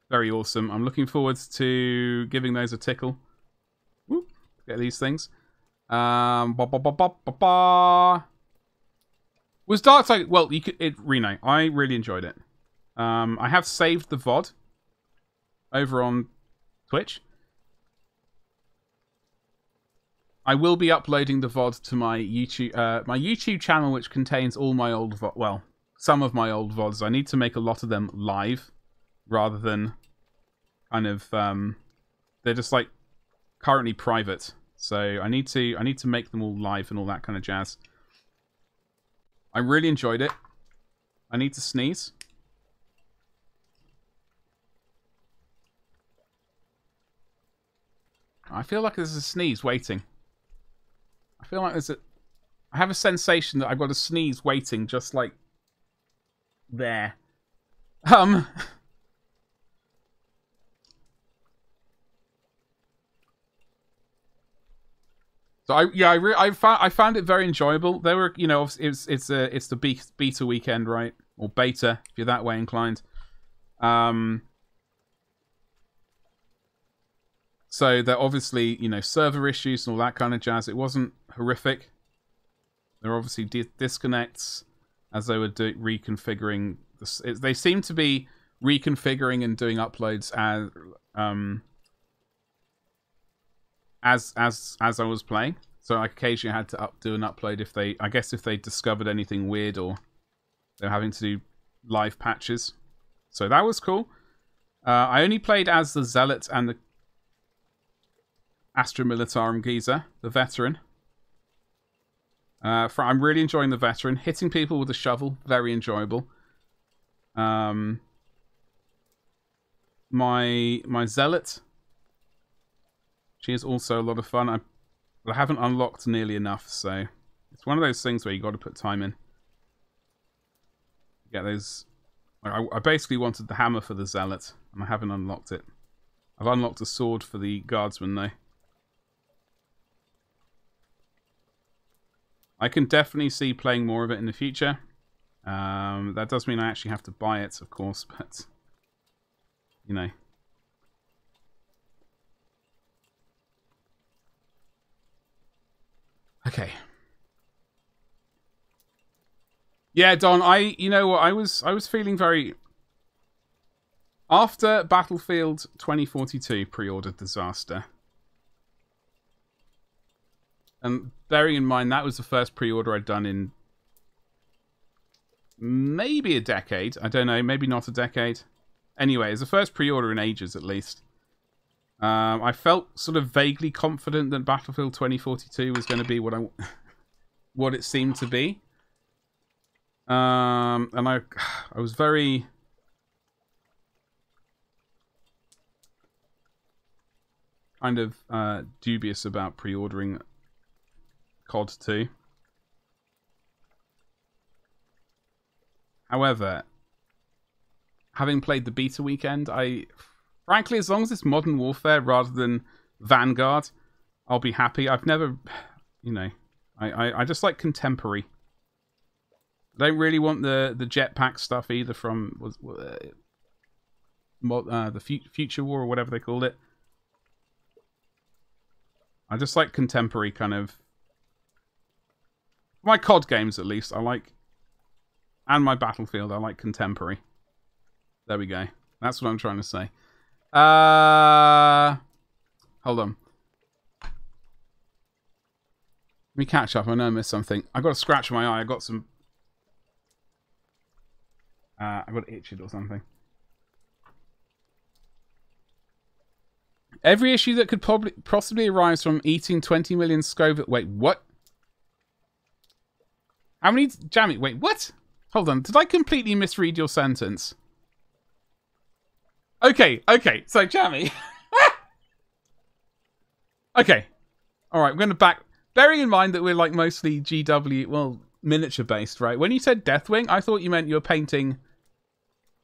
very awesome. I'm looking forward to giving those a tickle. Whoop, get these things. Um, ba, ba, ba, ba, ba, ba. Was Darktide? Well, you could it, Reno. I really enjoyed it. Um, I have saved the V O D over on Twitch. I will be uploading the V O D to my YouTube uh, my YouTube channel, which contains all my old vo well, some of my old V O Ds. I need to make a lot of them live, rather than kind of um, they're just like currently private. So I need to I need to make them all live and all that kind of jazz. I really enjoyed it. I need to sneeze. I feel like there's a sneeze waiting. I feel like there's a... I have a sensation that I've got a sneeze waiting just like... There. Um... So I, yeah, I, re I, found, I found it very enjoyable. There were, you know, it's it's a, it's the beta weekend, right? Or beta, if you're that way inclined. Um, so there obviously, you know, server issues and all that kind of jazz. It wasn't horrific. There were obviously di disconnects as they were do reconfiguring. This. It, they seem to be reconfiguring and doing uploads as... Um, As as as I was playing, so I occasionally had to up, do an upload if they, I guess, if they discovered anything weird or they're having to do live patches. So that was cool. Uh, I only played as the Zealot and the Astra Militarum Giza, the veteran. Uh, for, I'm really enjoying the veteran hitting people with a shovel, very enjoyable. Um, my my Zealot. She is also a lot of fun. I, I haven't unlocked nearly enough, so it's one of those things where you got to put time in. Get those. I, I basically wanted the hammer for the Zealot, and I haven't unlocked it. I've unlocked a sword for the Guardsman, though. I can definitely see playing more of it in the future. Um, that does mean I actually have to buy it, of course, but you know. Okay. Yeah, Don, I you know what, I was I was feeling very after Battlefield twenty forty-two pre-order disaster. And bearing in mind that was the first pre-order I'd done in maybe a decade. I don't know, maybe not a decade. Anyway, it's the first pre-order in ages, at least. Um, I felt sort of vaguely confident that Battlefield twenty forty-two was going to be what I what it seemed to be. Um, and I, I was very... kind of uh, dubious about pre-ordering C O D two. However, having played the beta weekend, I... frankly, as long as it's Modern Warfare rather than Vanguard, I'll be happy. I've never, you know, I, I, I just like contemporary. I don't really want the, the jetpack stuff either from was, uh, uh, the Fu Future War or whatever they called it. I just like contemporary kind of... my C O D games, at least, I like. And my Battlefield, I like contemporary. There we go. That's what I'm trying to say. Uh, hold on. Let me catch up. I know I missed something. I got a scratch in my eye. I got some. Uh, I got itched or something. Every issue that could probably possibly arise from eating twenty million Scoville. Wait, what? How many? Jammy. Wait, what? Hold on. Did I completely misread your sentence? Okay, okay, so Jammy. Okay. Alright, we're going to back... bearing in mind that we're like mostly G W, well, miniature-based, right? When you said Deathwing, I thought you meant you were painting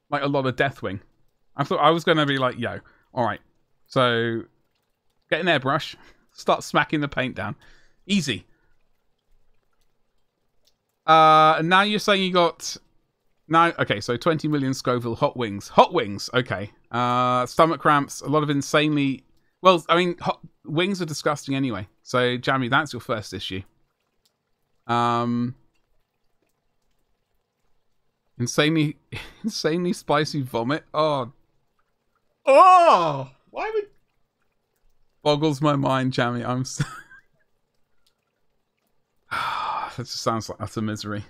like a lot of Deathwing. I thought I was going to be like, yo, alright. So, get an airbrush, start smacking the paint down. Easy. Uh, now you're saying you got... now, okay, so twenty million Scoville hot wings. Hot wings, okay. Uh, stomach cramps, a lot of insanely... well, I mean, hot wings are disgusting anyway. So, Jammy, that's your first issue. Um, insanely, insanely spicy vomit. Oh. Oh! Why would... boggles my mind, Jammy. I'm... so... that just sounds like utter misery.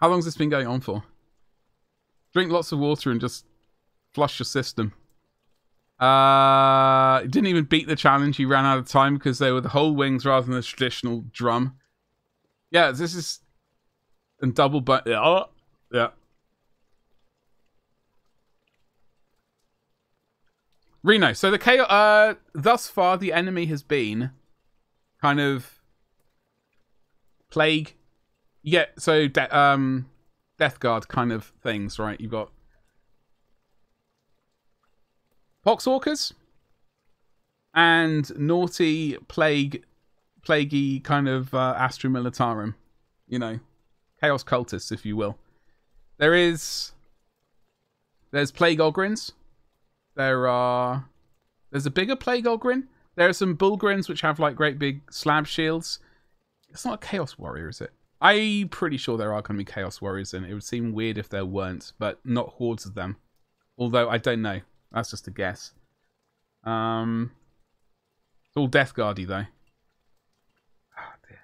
How long has this been going on for? Drink lots of water and just flush your system. Uh, didn't even beat the challenge. You ran out of time because they were the whole wings rather than the traditional drum. Yeah, this is... and double but... yeah. Yeah. Reno, so the chaos... Uh, thus far, the enemy has been kind of... plague. Yeah, so de um, Death Guard kind of things, right? You've got Pox Orcas and naughty plague, plaguey kind of uh, Astra Militarum, you know, Chaos Cultists, if you will. There is, there's Plague Ogryns. There are, there's a bigger Plague Ogryn. There are some Bulgrins which have like great big slab shields. It's not a Chaos Warrior, is it? I'm pretty sure there are going to be Chaos Warriors in it. It would seem weird if there weren't, but not hordes of them. Although, I don't know. That's just a guess. Um, it's all Death Guard-y, though. Oh, dear.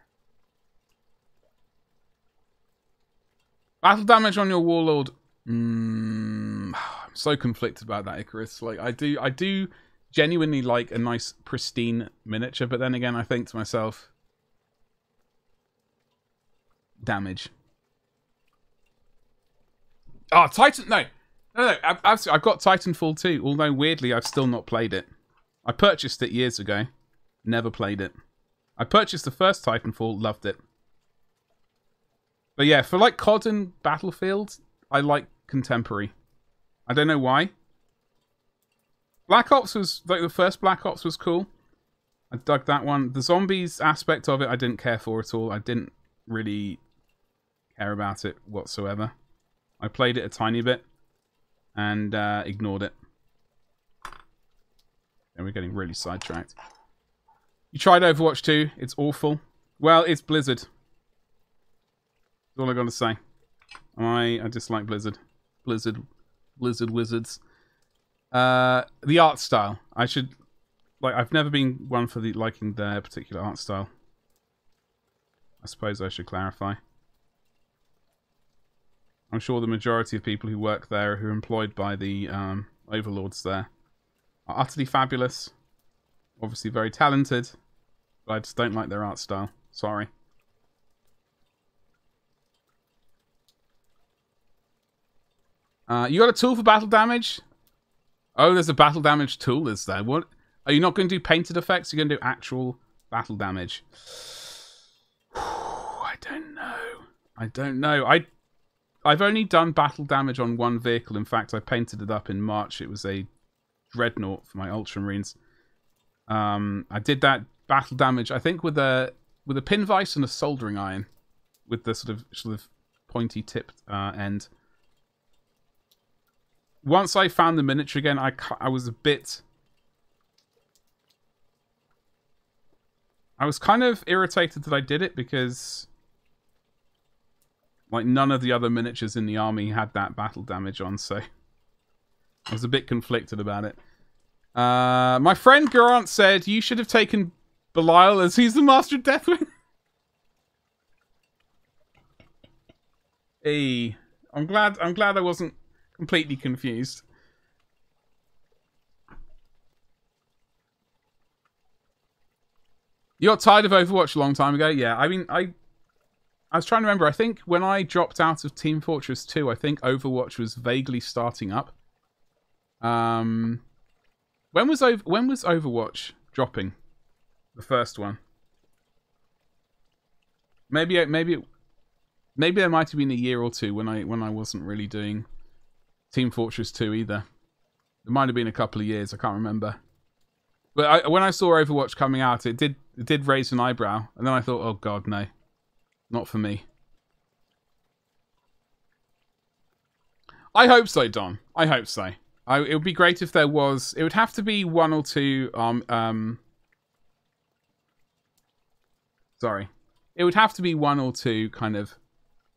Battle damage on your Warlord. Mm, I'm so conflicted about that, Icarus. Like, I do, I do genuinely like a nice, pristine miniature, but then again, I think to myself... damage. Oh, Titan. No. No, no. I've, I've, I've got Titanfall two, although weirdly, I've still not played it. I purchased it years ago. Never played it. I purchased the first Titanfall, loved it. But yeah, for like C O D and Battlefield, I like contemporary. I don't know why. Black Ops was, like the first Black Ops was cool. I dug that one. The zombies aspect of it, I didn't care for at all. I didn't really care about it whatsoever. I played it a tiny bit and uh, ignored it. And we're getting really sidetracked. You tried Overwatch two. It's awful. Well, it's Blizzard. That's all I gotta say. I I just like Blizzard. Blizzard. Blizzard Wizards. Uh, the art style. I should... like, I've never been one for the liking their particular art style. I suppose I should clarify. I'm sure the majority of people who work there, who are employed by the um, overlords there, are utterly fabulous. Obviously very talented. But I just don't like their art style. Sorry. Uh, you got a tool for battle damage? Oh, there's a battle damage tool, is there? What? Are you not going to do painted effects? You're going to do actual battle damage. I don't know. I don't know. I, I've only done battle damage on one vehicle. In fact, I painted it up in March. It was a Dreadnought for my Ultramarines. Um, I did that battle damage, I think, with a with a pin vise and a soldering iron, with the sort of sort of pointy tipped uh, end. Once I found the miniature again, I, I was a bit... I was kind of irritated that I did it because... like, none of the other miniatures in the army had that battle damage on, so... I was a bit conflicted about it. Uh, my friend Garant said, you should have taken Belial as he's the Master of Deathwing. Hey, I'm glad, I'm glad I wasn't... completely confused. You got tired of Overwatch a long time ago? Yeah, I mean, I I was trying to remember. I think when I dropped out of Team Fortress two, I think Overwatch was vaguely starting up. Um, when was over, when was Overwatch dropping? The first one. Maybe maybe maybe there might have been a year or two when I when I wasn't really doing Team Fortress two either. It might have been a couple of years. I can't remember. But I, when I saw Overwatch coming out, it did it did raise an eyebrow, and then I thought, oh god, no, not for me. I hope so, Don. I hope so. I, it would be great if there was. It would have to be one or two. Um, um. Sorry, it would have to be one or two kind of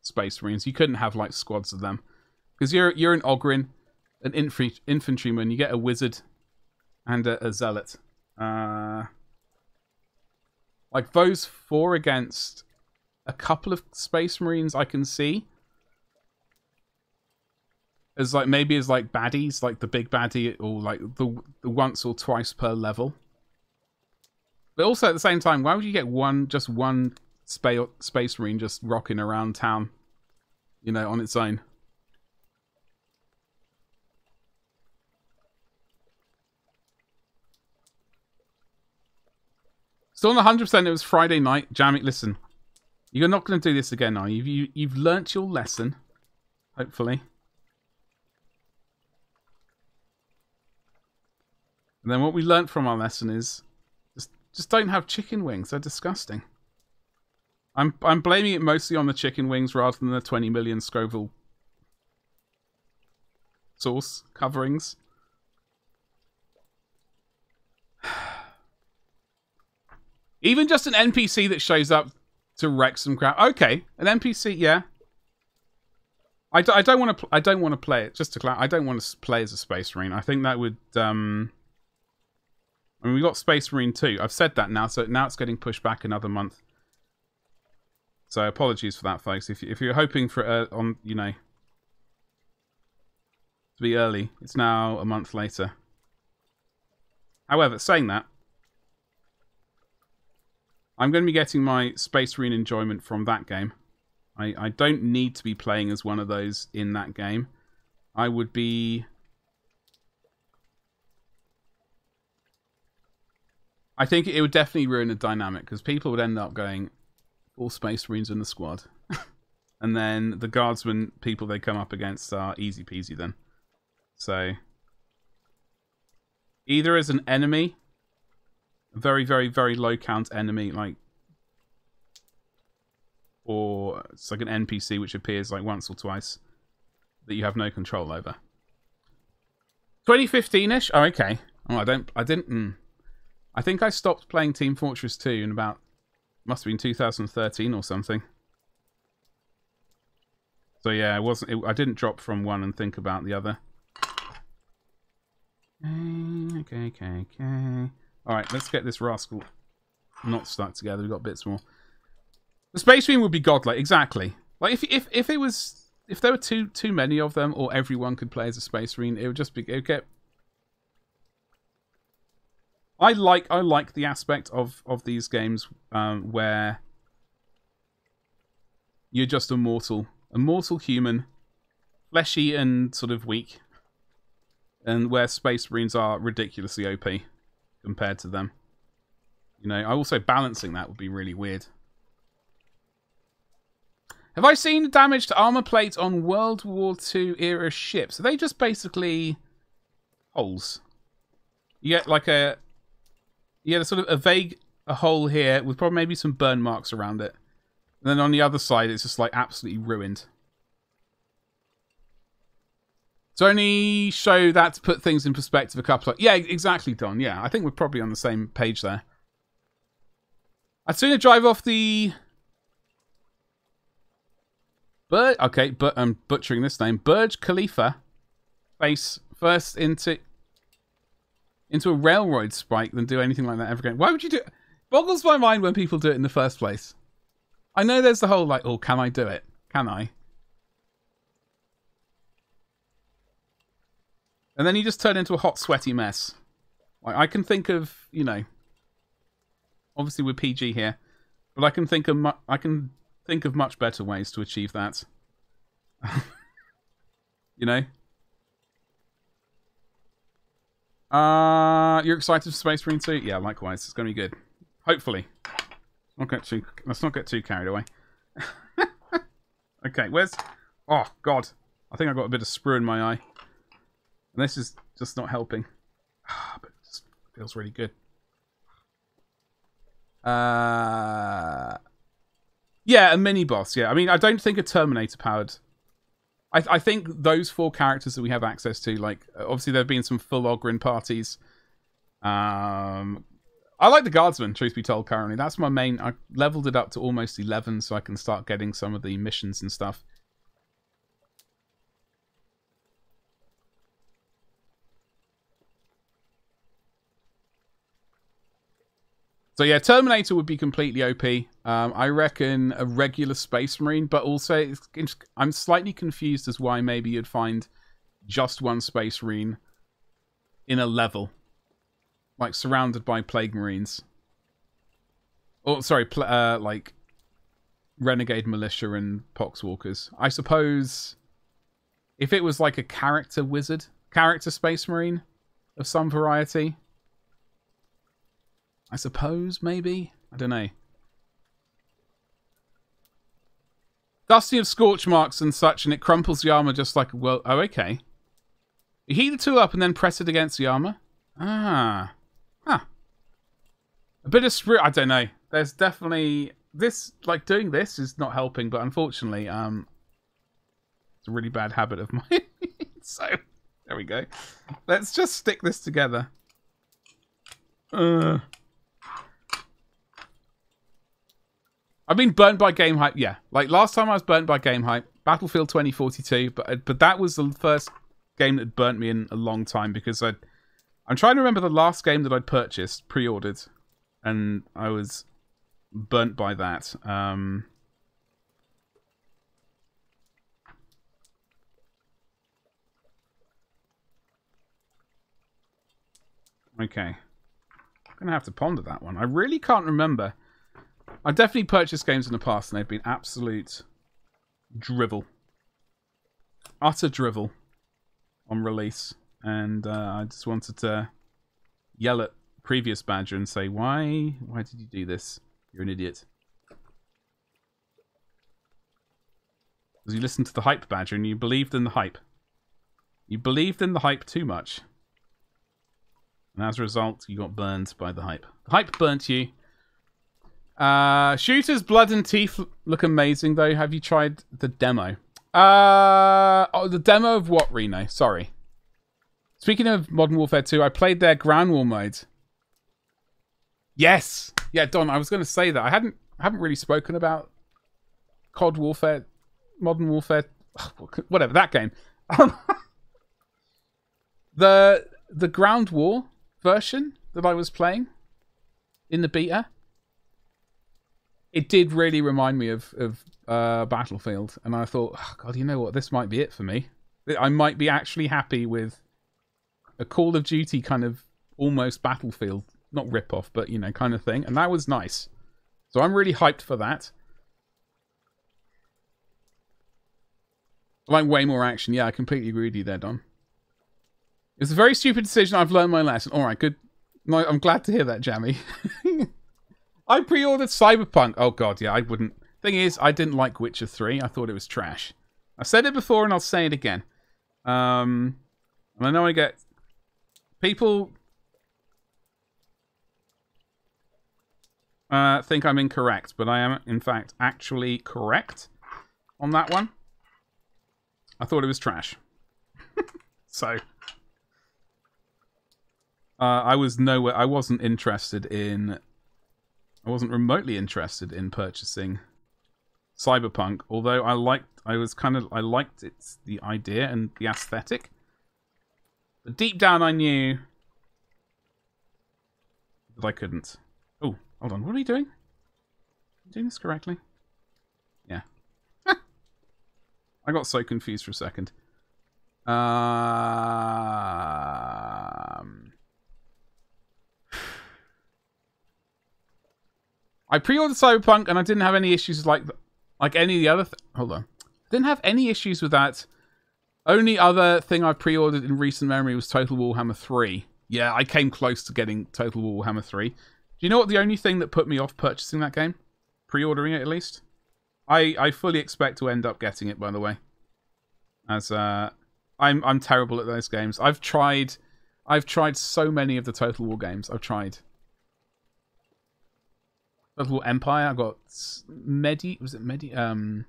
Space Marines. You couldn't have like squads of them. Because you're you're an Ogryn, an infantry infantryman. You get a wizard, and a, a zealot. Uh, like those four against a couple of Space Marines, I can see as like maybe as like baddies, like the big baddie, or like the, the once or twice per level. But also at the same time, why would you get one just one spa Space Marine just rocking around town, you know, on its own? Still on one hundred percent, it was Friday night. Jamming, listen, you're not going to do this again, are you? you? You've learnt your lesson, hopefully. And then what we learnt from our lesson is just, just don't have chicken wings. They're disgusting. I'm, I'm blaming it mostly on the chicken wings rather than the twenty million Scoville sauce coverings. Even just an N P C that shows up to wreck some crap. Okay, an N P C, yeah. I, d I don't want to. I don't want to play it. Just to clarify, I don't want to play as a Space Marine. I think that would. Um, I mean, we got Space Marine two. I've said that now, so now it's getting pushed back another month. So apologies for that, folks. If you, if you're hoping for uh, on, you know, to be early, it's now a month later. However, saying that, I'm going to be getting my Space Marine enjoyment from that game. I, I don't need to be playing as one of those in that game. I would be... I think it would definitely ruin the dynamic, because people would end up going, all Space Marines in the squad. And then the Guardsmen people they come up against are easy peasy then. So, either as an enemy... very, very, very low count enemy, like, or it's like an N P C which appears like once or twice that you have no control over. twenty fifteen-ish. Oh, okay. Oh, I don't. I didn't. Mm. I think I stopped playing Team Fortress two in about Must have been two thousand thirteen or something. So yeah, it wasn't. It, I didn't drop from one and think about the other. Okay, okay, okay. All right, let's get this rascal not stuck together. We've got bits more. The Space Marine would be godlike, exactly. Like if if if it was if there were too too many of them, or everyone could play as a Space Marine, it would just be it would get. I like I like the aspect of of these games um, where you're just a mortal, a mortal human, fleshy and sort of weak, and where Space Marines are ridiculously O P compared to them. You know, I also balancing that would be really weird. Have I seen damage to armor plates on World War Two era ships? Are they just basically holes? You get like a yeah, sort of a vague a hole here with probably maybe some burn marks around it, and then on the other side it's just like absolutely ruined. It's only show that to put things in perspective a couple of... Yeah, exactly, Don. Yeah, I think we're probably on the same page there. I'd sooner drive off the. But okay, but I'm butchering this name. Burj Khalifa face first into into a railroad spike than do anything like that ever again. Why would you do it? Boggles my mind when people do it in the first place. I know there's the whole like, oh, can I do it? Can I? And then you just turn into a hot, sweaty mess. Like I can think of, you know, obviously we're P G here, but I can think of I can. Think of much better ways to achieve that. You know? Uh, you're excited for Space Marine two? Yeah, likewise. It's going to be good. Hopefully. Not get too, let's not get too carried away. Okay, where's... Oh, God. I think I got a bit of sprue in my eye. And this is just not helping. But it just feels really good. Uh... Yeah, a mini-boss, yeah. I mean, I don't think a Terminator-powered... I, th I think those four characters that we have access to, like, obviously there have been some full Ogryn parties. Um, I like the Guardsman, truth be told, currently. That's my main... I leveled it up to almost eleven, so I can start getting some of the missions and stuff. So yeah, Terminator would be completely O P. Um, I reckon a regular Space Marine, but also it's, it's, I'm slightly confused as why maybe you'd find just one Space Marine in a level, like surrounded by Plague Marines. Oh, sorry, pl uh, like Renegade Militia and Poxwalkers. I suppose if it was like a character wizard, character Space Marine of some variety. I suppose, maybe? I don't know. Dusty of scorch marks and such, and it crumples the armor just like... Well, oh, okay. You heat the tool up and then press it against the armor. Ah. Huh. A bit of sprue... I don't know. There's definitely... This, like, doing this is not helping, but unfortunately, um... it's a really bad habit of mine. So, there we go. Let's just stick this together. Uh... I've been burnt by game hype, yeah. Like, last time I was burnt by game hype, Battlefield twenty forty-two, but but that was the first game that burnt me in a long time, because I'd, I'm trying to remember the last game that I'd purchased, pre-ordered, and I was burnt by that. Um, okay. I'm going to have to ponder that one. I really can't remember... I've definitely purchased games in the past and they've been absolute drivel. Utter drivel on release. And uh, I just wanted to yell at previous Badger and say, why? Why did you do this? You're an idiot. Because you listened to the hype, Badger, and you believed in the hype. You believed in the hype too much. And as a result, you got burned by the hype. The hype burnt you. Uh, Shooters, Blood and Teeth look amazing, though. Have you tried the demo? Uh, oh, the demo of what, Reno? Sorry. Speaking of Modern Warfare two, I played their Grand War mode. Yes! Yeah, Don, I was going to say that. I hadn't I haven't really spoken about C O D Warfare, Modern Warfare, whatever, that game. the the Ground War version that I was playing in the beta, it did really remind me of, of uh, Battlefield. And I thought, oh, God, you know what? This might be it for me. I might be actually happy with a Call of Duty kind of almost Battlefield, not rip-off, but, you know, kind of thing. And that was nice. So I'm really hyped for that. Like, way more action. Yeah, I completely agree with you there, Don. It's a very stupid decision. I've learned my lesson. All right, good. No, I'm glad to hear that, Jammy. I pre-ordered Cyberpunk. Oh, God, yeah, I wouldn't. Thing is, I didn't like Witcher three. I thought it was trash. I said it before, and I'll say it again. Um, and I know I get... People uh, think I'm incorrect, but I am, in fact, actually correct on that one. I thought it was trash. So... Uh, I was nowhere... I wasn't interested in... I wasn't remotely interested in purchasing Cyberpunk, although I liked... I was kind of... I liked its, the idea and the aesthetic. But deep down I knew that I couldn't. Oh, hold on. What are we doing? Am I doing this correctly? Yeah. I got so confused for a second. Um... I pre-ordered Cyberpunk and I didn't have any issues like like any of the other... Th Hold on. I didn't have any issues with that. Only other thing I pre-ordered in recent memory was Total Warhammer three. Yeah, I came close to getting Total Warhammer three. Do you know what the only thing that put me off purchasing that game? Pre-ordering it, at least. I, I fully expect to end up getting it, by the way. As uh, I'm I'm terrible at those games. I've tried... I've tried so many of the Total War games. I've tried... Total War Empire. I got Medi. Was it Medi? Um,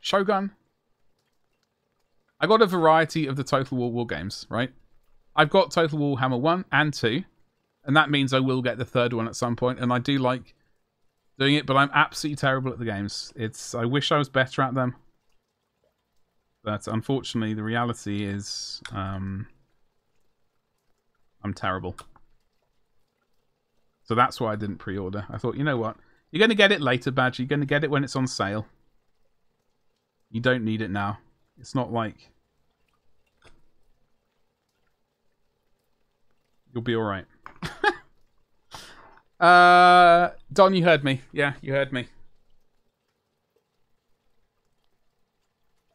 Shogun. I got a variety of the Total War war games. Right. I've got Total Warhammer one and two, and that means I will get the third one at some point. And I do like doing it, but I'm absolutely terrible at the games. It's. I wish I was better at them, but unfortunately, the reality is um, I'm terrible. So that's why I didn't pre-order. I thought, you know what? You're going to get it later, Badger. You're going to get it when it's on sale. You don't need it now. It's not like... You'll be all right. uh, Don, you heard me. Yeah, you heard me.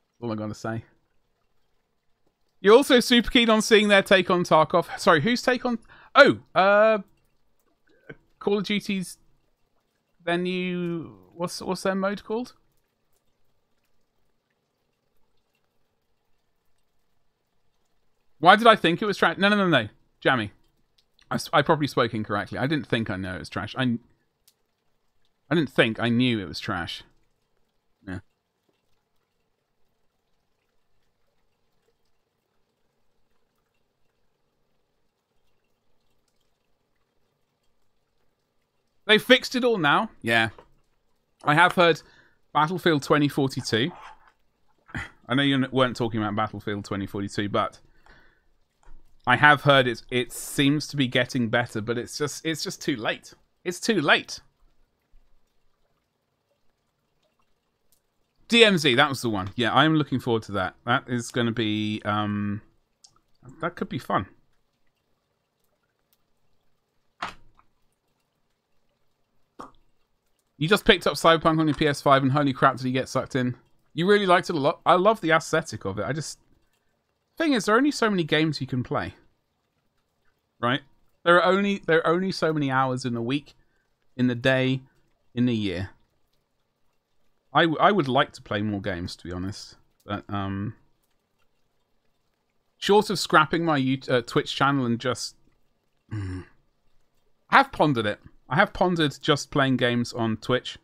That's all I got to say. You're also super keen on seeing their take on Tarkov. Sorry, whose take on... Oh, uh... Call of Duty's their new... What's, what's their mode called? Why did I think it was trash? No, no, no, no. Jammy. I, I probably spoke incorrectly. I didn't think I know it was trash. I, I didn't think I knew it was trash. Yeah. They fixed it all now. Yeah. I have heard Battlefield twenty forty-two. I know you weren't talking about Battlefield twenty forty-two, but I have heard it it seems to be getting better, but it's just it's just too late. It's too late. D M Z, that was the one. Yeah, I am looking forward to that. That is going to be um that could be fun. You just picked up Cyberpunk on your P S five and holy crap did you get sucked in. You really liked it a lot. I love the aesthetic of it. I just... Thing is, there are only so many games you can play. Right? There are only there are only so many hours in a week, in the day, in the year. I, w I would like to play more games, to be honest. But, um... short of scrapping my YouTube, uh, Twitch channel and just... I have pondered it. I have pondered just playing games on Twitch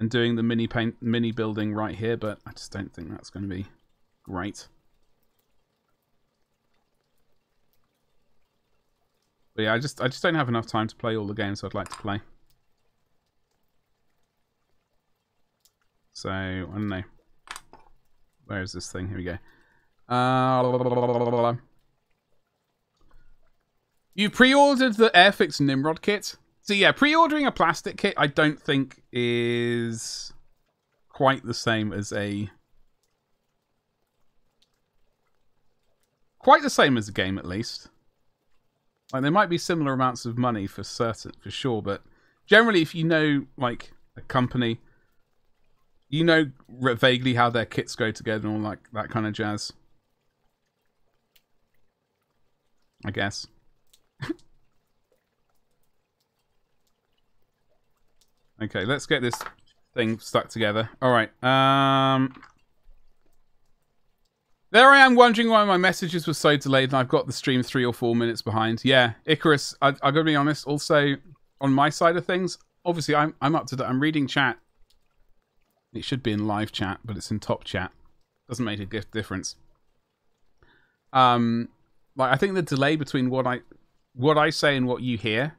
and doing the mini paint, mini building right here, but I just don't think that's going to be great. But yeah, I just I just don't have enough time to play all the games I'd like to play. So, I don't know. Where is this thing? Here we go. Uh, blah, blah, blah, blah, blah, blah. You pre-ordered the Airfix Nimrod kit. So yeah, pre-ordering a plastic kit I don't think is quite the same as a... Quite the same as a game, at least. Like, there might be similar amounts of money for certain, for sure, but generally if you know, like, a company, you know vaguely how their kits go together and all like that kind of jazz. I guess. Okay, let's get this thing stuck together. All right. Um, there I am wondering why my messages were so delayed and I've got the stream three or four minutes behind. Yeah, Icarus, I, I've got to be honest. Also, on my side of things, obviously I'm, I'm up to date. I'm reading chat. It should be in live chat, but it's in top chat. Doesn't make a difference. Um, like I think the delay between what I what I say and what you hear,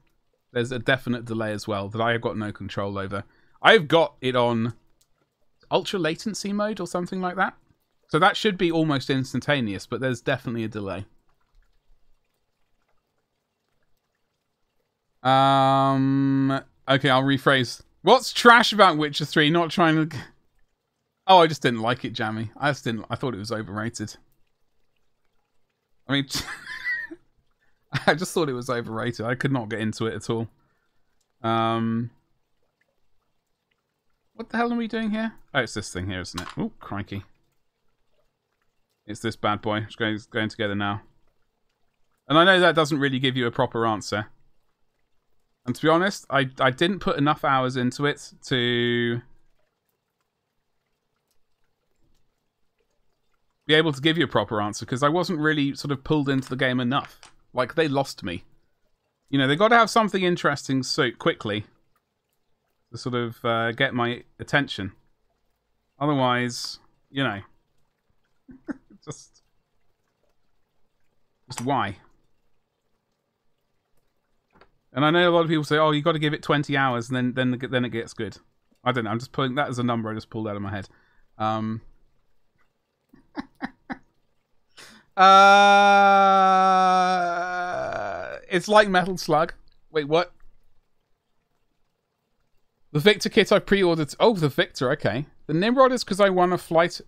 there's a definite delay as well that I have got no control over. I've got it on ultra latency mode or something like that. So that should be almost instantaneous, but there's definitely a delay. Um, okay, I'll rephrase. What's trash about Witcher three? Not trying to... Oh, I just didn't like it, Jammy. I just didn't... I thought it was overrated. I mean... I just thought it was overrated. I could not get into it at all. Um... What the hell are we doing here? Oh, it's this thing here, isn't it? Oh, crikey. It's this bad boy. It's going, going together now. And I know that doesn't really give you a proper answer. And to be honest, I, I didn't put enough hours into it to be able to give you a proper answer, because I wasn't really sort of pulled into the game enough. Like, they lost me. You know, they got to have something interesting so quickly to sort of uh, get my attention. Otherwise, you know, just, just why? And I know a lot of people say, "Oh, you got to give it twenty hours, and then then then it gets good." I don't know. I'm just pulling that as a number. I just pulled out of my head. Um. uh, it's like Metal Slug. Wait, what? The Victor kit I pre-ordered. Oh, the Victor. Okay. The Nimrod is because I won a flight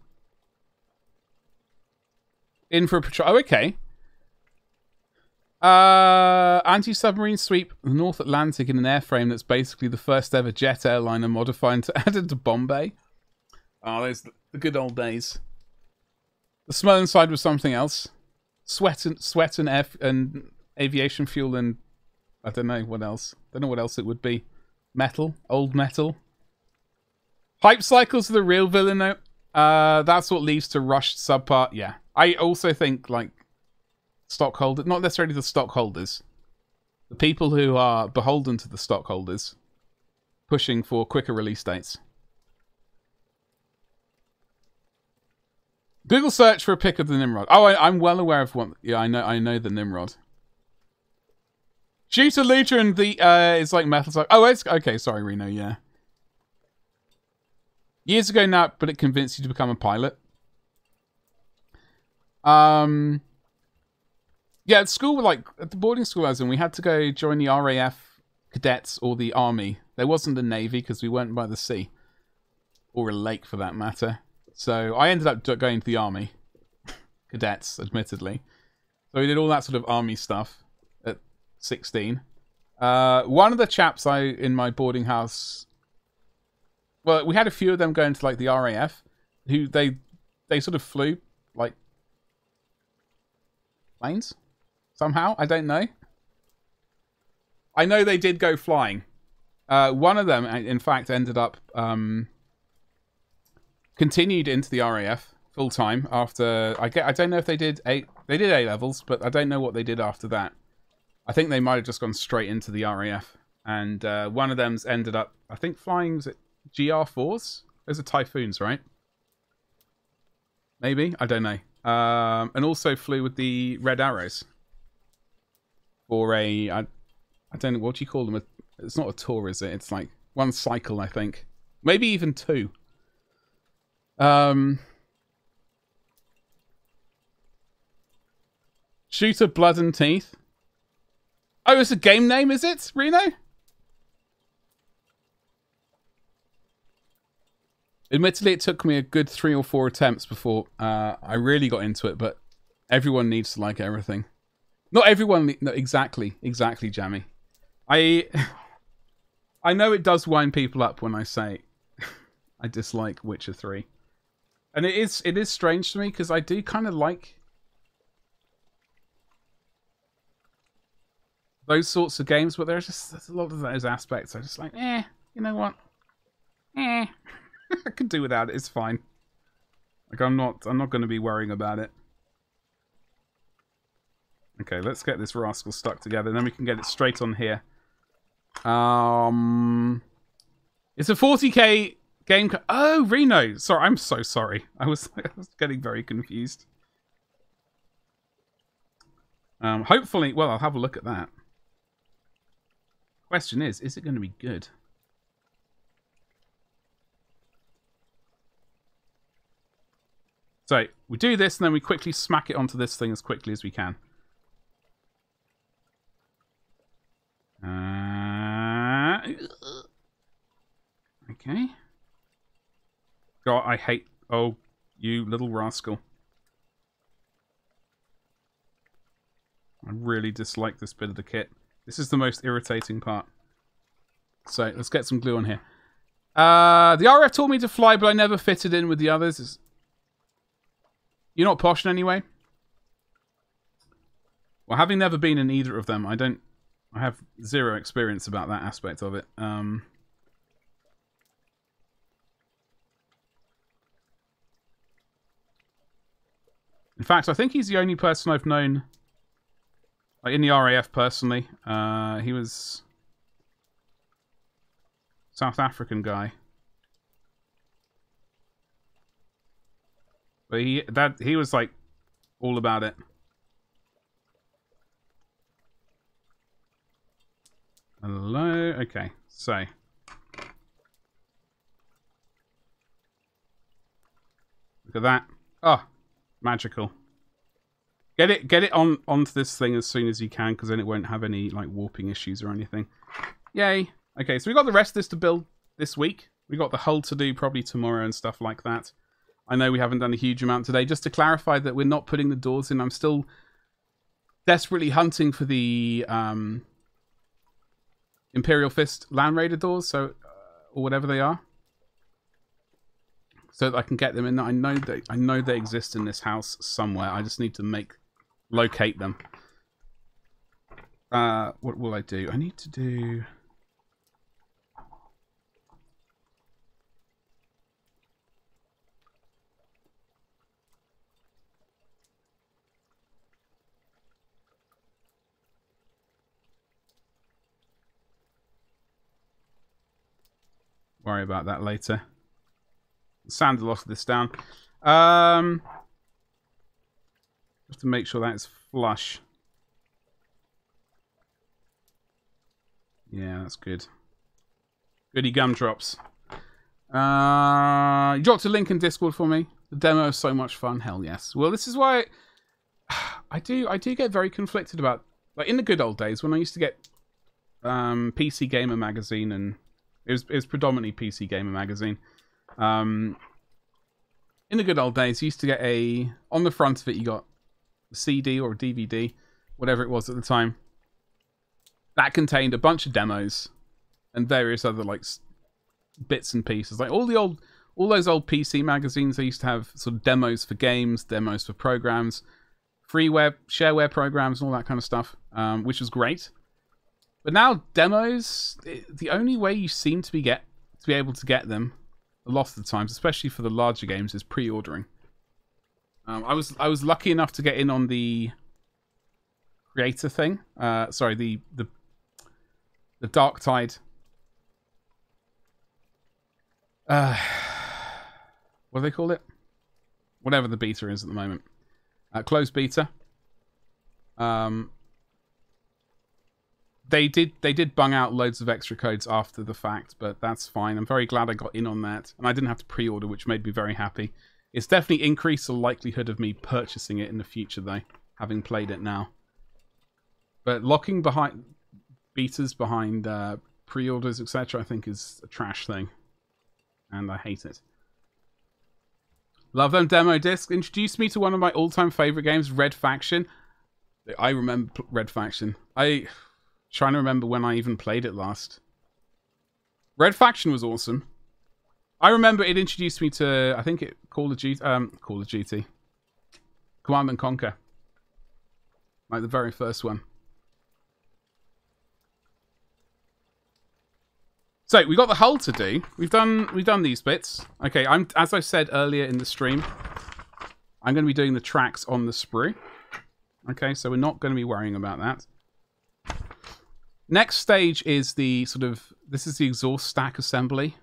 in for a patrol. Oh, okay. Uh, anti-submarine sweep the North Atlantic in an airframe that's basically the first ever jet airliner modified to added to Bombay. Oh, those the good old days. The smell inside was something else. Sweat and sweat and air and aviation fuel and I don't know what else. Don't know what else it would be. Metal, old metal. Hype cycles are the real villain though. Uh, that's what leads to rushed subpart. Yeah, I also think like. Stockholder, not necessarily the stockholders, the people who are beholden to the stockholders, pushing for quicker release dates. Google search for a pic of the Nimrod. Oh, I, I'm well aware of one. Yeah, I know. I know the Nimrod. Shooter Lucha and the uh, it's like Metal Slug. Oh, it's okay. Sorry, Reno. Yeah. Years ago now, but it convinced you to become a pilot. Um. Yeah, at school, like, at the boarding school I was in, we had to go join the R A F cadets or the army. There wasn't a navy because we weren't by the sea. Or a lake, for that matter. So I ended up going to the army. Cadets, admittedly. So we did all that sort of army stuff at sixteen. Uh, one of the chaps I in my boarding house... Well, we had a few of them going to, like, the R A F. Who, they, they sort of flew, like, planes? Somehow, I don't know. I know they did go flying. Uh, one of them, in fact, ended up um, continued into the R A F full time after. I get. I don't know if they did a. They did A levels, but I don't know what they did after that. I think they might have just gone straight into the R A F. And uh, one of them's ended up, I think, flying G R fours. Those are Typhoons, right? Maybe, I don't know. Um, and also flew with the Red Arrows. Or a, I, I don't know, what do you call them? It's not a tour, is it? It's like one cycle, I think. Maybe even two. Um, Shooter Blood and Teeth. Oh, it's a game name, is it, Reno? Admittedly, it took me a good three or four attempts before uh, I really got into it, but everyone needs to like everything. Not everyone, no, exactly, exactly, Jammy. I, I know it does wind people up when I say I dislike Witcher three, and it is it is strange to me because I do kind of like those sorts of games, but there's just there's a lot of those aspects I just like. Eh, you know what? Eh, I can do without it. It's fine. Like I'm not I'm not going to be worrying about it. Okay, let's get this rascal stuck together, and then we can get it straight on here. Um, it's a forty K game. Co oh, Reno. Sorry, I'm so sorry. I was, I was getting very confused. Um, hopefully, well, I'll have a look at that. Question is, is it going to be good? So we do this, and then we quickly smack it onto this thing as quickly as we can. Uh, okay. God, I hate... Oh, you little rascal. I really dislike this bit of the kit. This is the most irritating part. So, let's get some glue on here. Uh, the R A F taught me to fly, but I never fitted in with the others. It's... You're not posh in any way? Well, having never been in either of them, I don't... I have zero experience about that aspect of it. Um, in fact, I think he's the only person I've known like in the R A F personally. Uh, he was a South African guy. But he, that, he was like all about it. Hello. Okay, so look at that. Oh, magical. Get it, get it on onto this thing as soon as you can, because then it won't have any like warping issues or anything. Yay. Okay, so we got the rest of this to build this week. We got the hull to do probably tomorrow and stuff like that. I know we haven't done a huge amount today. Just to clarify that we're not putting the doors in. I'm still desperately hunting for the. Um, Imperial Fist Land Raider doors, so uh, or whatever they are, so that I can get them in. I know they, I know they exist in this house somewhere. I just need to make locate them. Uh, what will I do? I need to do. Worry about that later. Sand a lot of this down. Um, just to make sure that it's flush. Yeah, that's good. Goody gumdrops. Uh, you dropped a link in Discord for me. The demo is so much fun. Hell yes. Well, this is why I, I do. I do get very conflicted about, like in the good old days when I used to get um, P C Gamer magazine and. It was, it was predominantly P C Gamer magazine. Um, in the good old days, you used to get a... On the front of it, you got a C D or a D V D, whatever it was at the time. That contained a bunch of demos and various other like bits and pieces. Like all the old, all those old P C magazines, they used to have sort of demos for games, demos for programs, freeware, shareware programs, and all that kind of stuff, um, which was great. But now demos, it, the only way you seem to be get to be able to get them, a lot of the times, especially for the larger games, is pre-ordering. Um, I was I was lucky enough to get in on the creator thing. Uh, sorry, the the the Darktide. Uh, what do they call it? Whatever the beta is at the moment, uh, closed beta. Um. they did they did bung out loads of extra codes after the fact, but that's fine. I'm very glad I got in on that, and I didn't have to pre-order, which made me very happy. It's definitely increased the likelihood of me purchasing it in the future, though, having played it now. But locking behind betas behind uh, pre-orders, et cetera, I think is a trash thing, and I hate it. Love them demo discs. Introduced me to one of my all-time favorite games, Red Faction. I remember Red Faction. I trying to remember when I even played it last. Red Faction was awesome. I remember it introduced me to, I think it Call of Duty, um, Call of Duty, Command and Conquer, like the very first one. So we got the hull to do. We've done we've done these bits. Okay, I'm as I said earlier in the stream, I'm going to be doing the tracks on the sprue. Okay, so we're not going to be worrying about that. Next stage is the sort of... This is the exhaust stack assembly.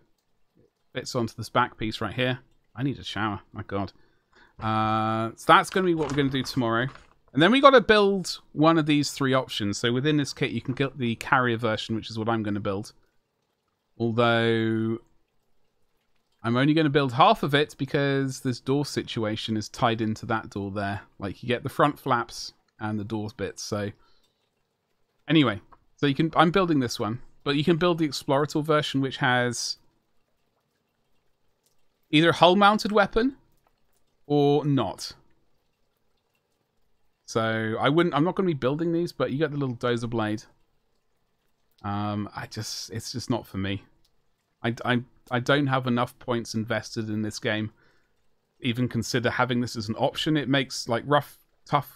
Fits onto this back piece right here. I need a shower, my god. Uh, so that's going to be what we're going to do tomorrow. And then we got to build one of these three options. So within this kit, you can get the carrier version, which is what I'm going to build. Although, I'm only going to build half of it because this door situation is tied into that door there. Like, you get the front flaps and the doors bits, so... Anyway, so you can... I'm building this one, but you can build the Explorator version, which has either a hull-mounted weapon or not. So, I wouldn't... I'm not going to be building these, but you get the little dozer blade. Um, I just... It's just not for me. I... I I don't have enough points invested in this game to even consider having this as an option. It makes like rough, tough,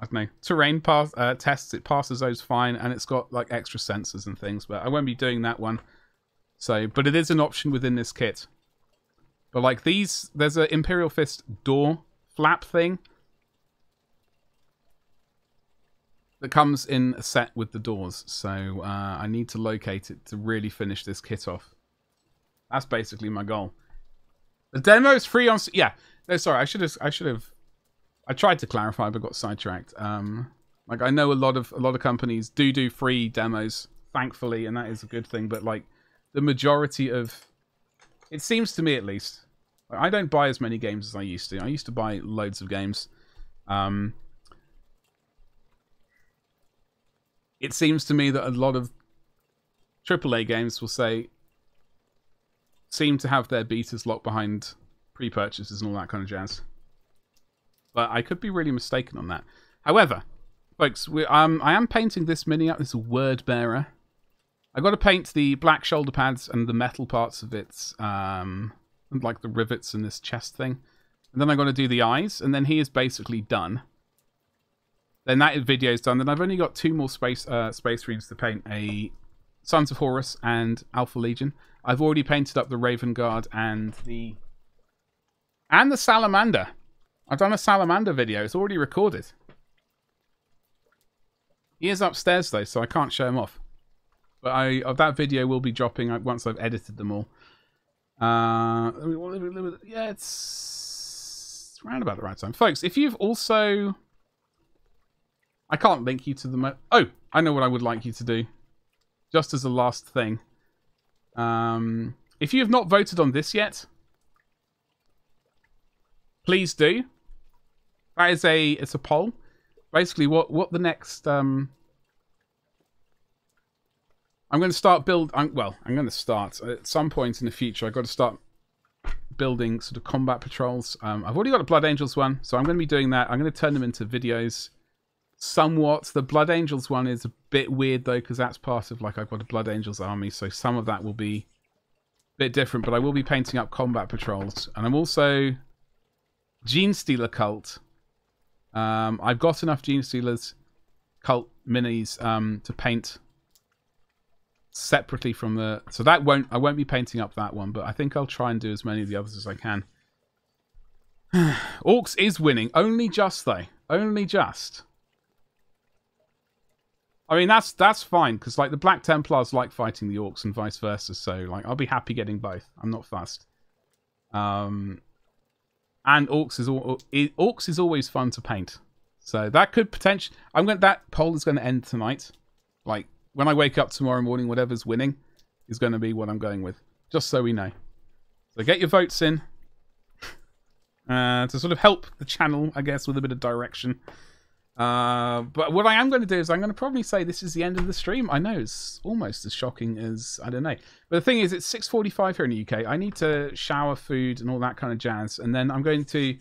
I don't know, terrain pass, uh, tests. It passes those fine, and it's got like extra sensors and things, but I won't be doing that one. So, but it is an option within this kit. But like these, there's an Imperial Fist door flap thing that comes in a set with the doors. So uh, I need to locate it to really finish this kit off. That's basically my goal. The demo is free on... Yeah. No, sorry. I should have... I should have... I tried to clarify, but got sidetracked. Um, like, I know a lot of a lot of companies do do free demos, thankfully, and that is a good thing. But, like, the majority of... It seems to me, at least. Like, I don't buy as many games as I used to. I used to buy loads of games. Um, it seems to me that a lot of triple A games will say... seem to have their betas locked behind pre-purchases and all that kind of jazz. But I could be really mistaken on that. However, folks, we, um, I am painting this mini up. This is a Word Bearer. I've got to paint the black shoulder pads and the metal parts of its, um, like the rivets and this chest thing. And then I've got to do the eyes, and then he is basically done. Then that video is done. Then I've only got two more space uh, space reams to paint, a Sons of Horus and Alpha Legion. I've already painted up the Raven Guard and the and the Salamander. I've done a Salamander video. It's already recorded. He is upstairs though, so I can't show him off. But I of that video will be dropping once I've edited them all. Uh, yeah, it's around about the right time, folks. If you've also, I can't link you to the mo oh, I know what I would like you to do. Just as a last thing. Um, if you have not voted on this yet, please do. That is a it's a poll. Basically, what what the next? Um, I'm going to start build. I'm, well, I'm going to start at some point in the future. I've got to start building sort of combat patrols. Um, I've already got a Blood Angels one, so I'm going to be doing that. I'm going to turn them into videos. Somewhat. The Blood Angels one is a bit weird though, because that's part of like I've got a Blood Angels army, so some of that will be a bit different, but I will be painting up combat patrols. And I'm also Genestealer Cult. Um, I've got enough Genestealers Cult minis um, to paint separately from the... So that won't... I won't be painting up that one, but I think I'll try and do as many of the others as I can. Orcs is winning. Only just though. Only just. I mean, that's that's fine, because like the Black Templars like fighting the Orcs and vice versa, so like I'll be happy getting both. I'm not fussed. Um, and Orcs is all Orcs is always fun to paint, so that could potentially. I'm going. That poll is going to end tonight. Like when I wake up tomorrow morning, whatever's winning is going to be what I'm going with. Just so we know. So get your votes in. Uh, to sort of help the channel, I guess, with a bit of direction. Uh, but what I am going to do is I'm going to probably say this is the end of the stream. I know it's almost as shocking as, I don't know. But the thing is, it's six forty-five here in the U K. I need to shower, food, and all that kind of jazz. And then I'm going to...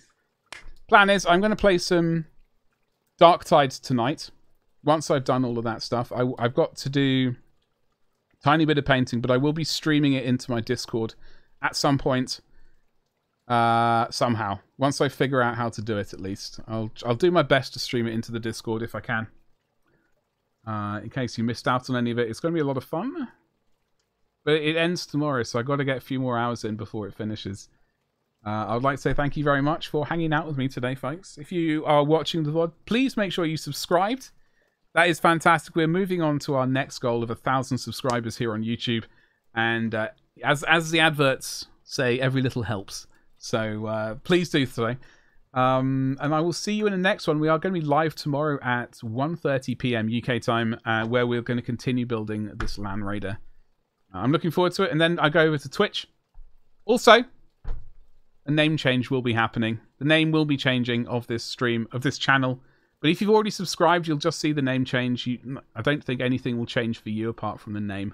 Plan is, I'm going to play some Darktide tonight. Once I've done all of that stuff, I, I've got to do a tiny bit of painting, but I will be streaming it into my Discord at some point. Uh, somehow, once I figure out how to do it, at least I'll I'll do my best to stream it into the Discord if I can. Uh, in case you missed out on any of it, it's going to be a lot of fun. But it ends tomorrow, so I've got to get a few more hours in before it finishes. Uh, I would like to say thank you very much for hanging out with me today, folks. If you are watching the V O D, please make sure you subscribed. That is fantastic. We're moving on to our next goal of a thousand subscribers here on YouTube, and uh, as as the adverts say, every little helps. So uh, please do so. Um, and I will see you in the next one. We are going to be live tomorrow at one thirty p m U K time, uh, where we're going to continue building this Land Raider. I'm looking forward to it. And then I go over to Twitch. Also, a name change will be happening. The name will be changing of this stream, of this channel. But if you've already subscribed, you'll just see the name change. You, I don't think anything will change for you apart from the name.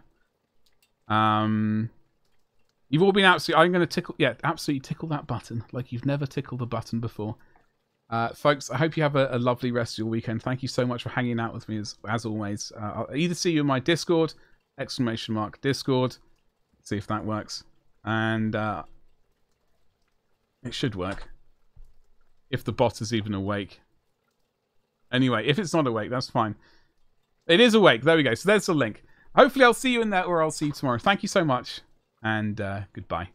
Um... You've all been absolutely... I'm going to tickle... Yeah, absolutely tickle that button like you've never tickled a button before. Uh, folks, I hope you have a, a lovely rest of your weekend. Thank you so much for hanging out with me, as, as always. Uh, I'll either see you in my Discord, exclamation mark Discord. Let's see if that works. And uh, it should work. If the bot is even awake. Anyway, if it's not awake, that's fine. It is awake. There we go. So there's the link. Hopefully I'll see you in there, or I'll see you tomorrow. Thank you so much. And uh, goodbye.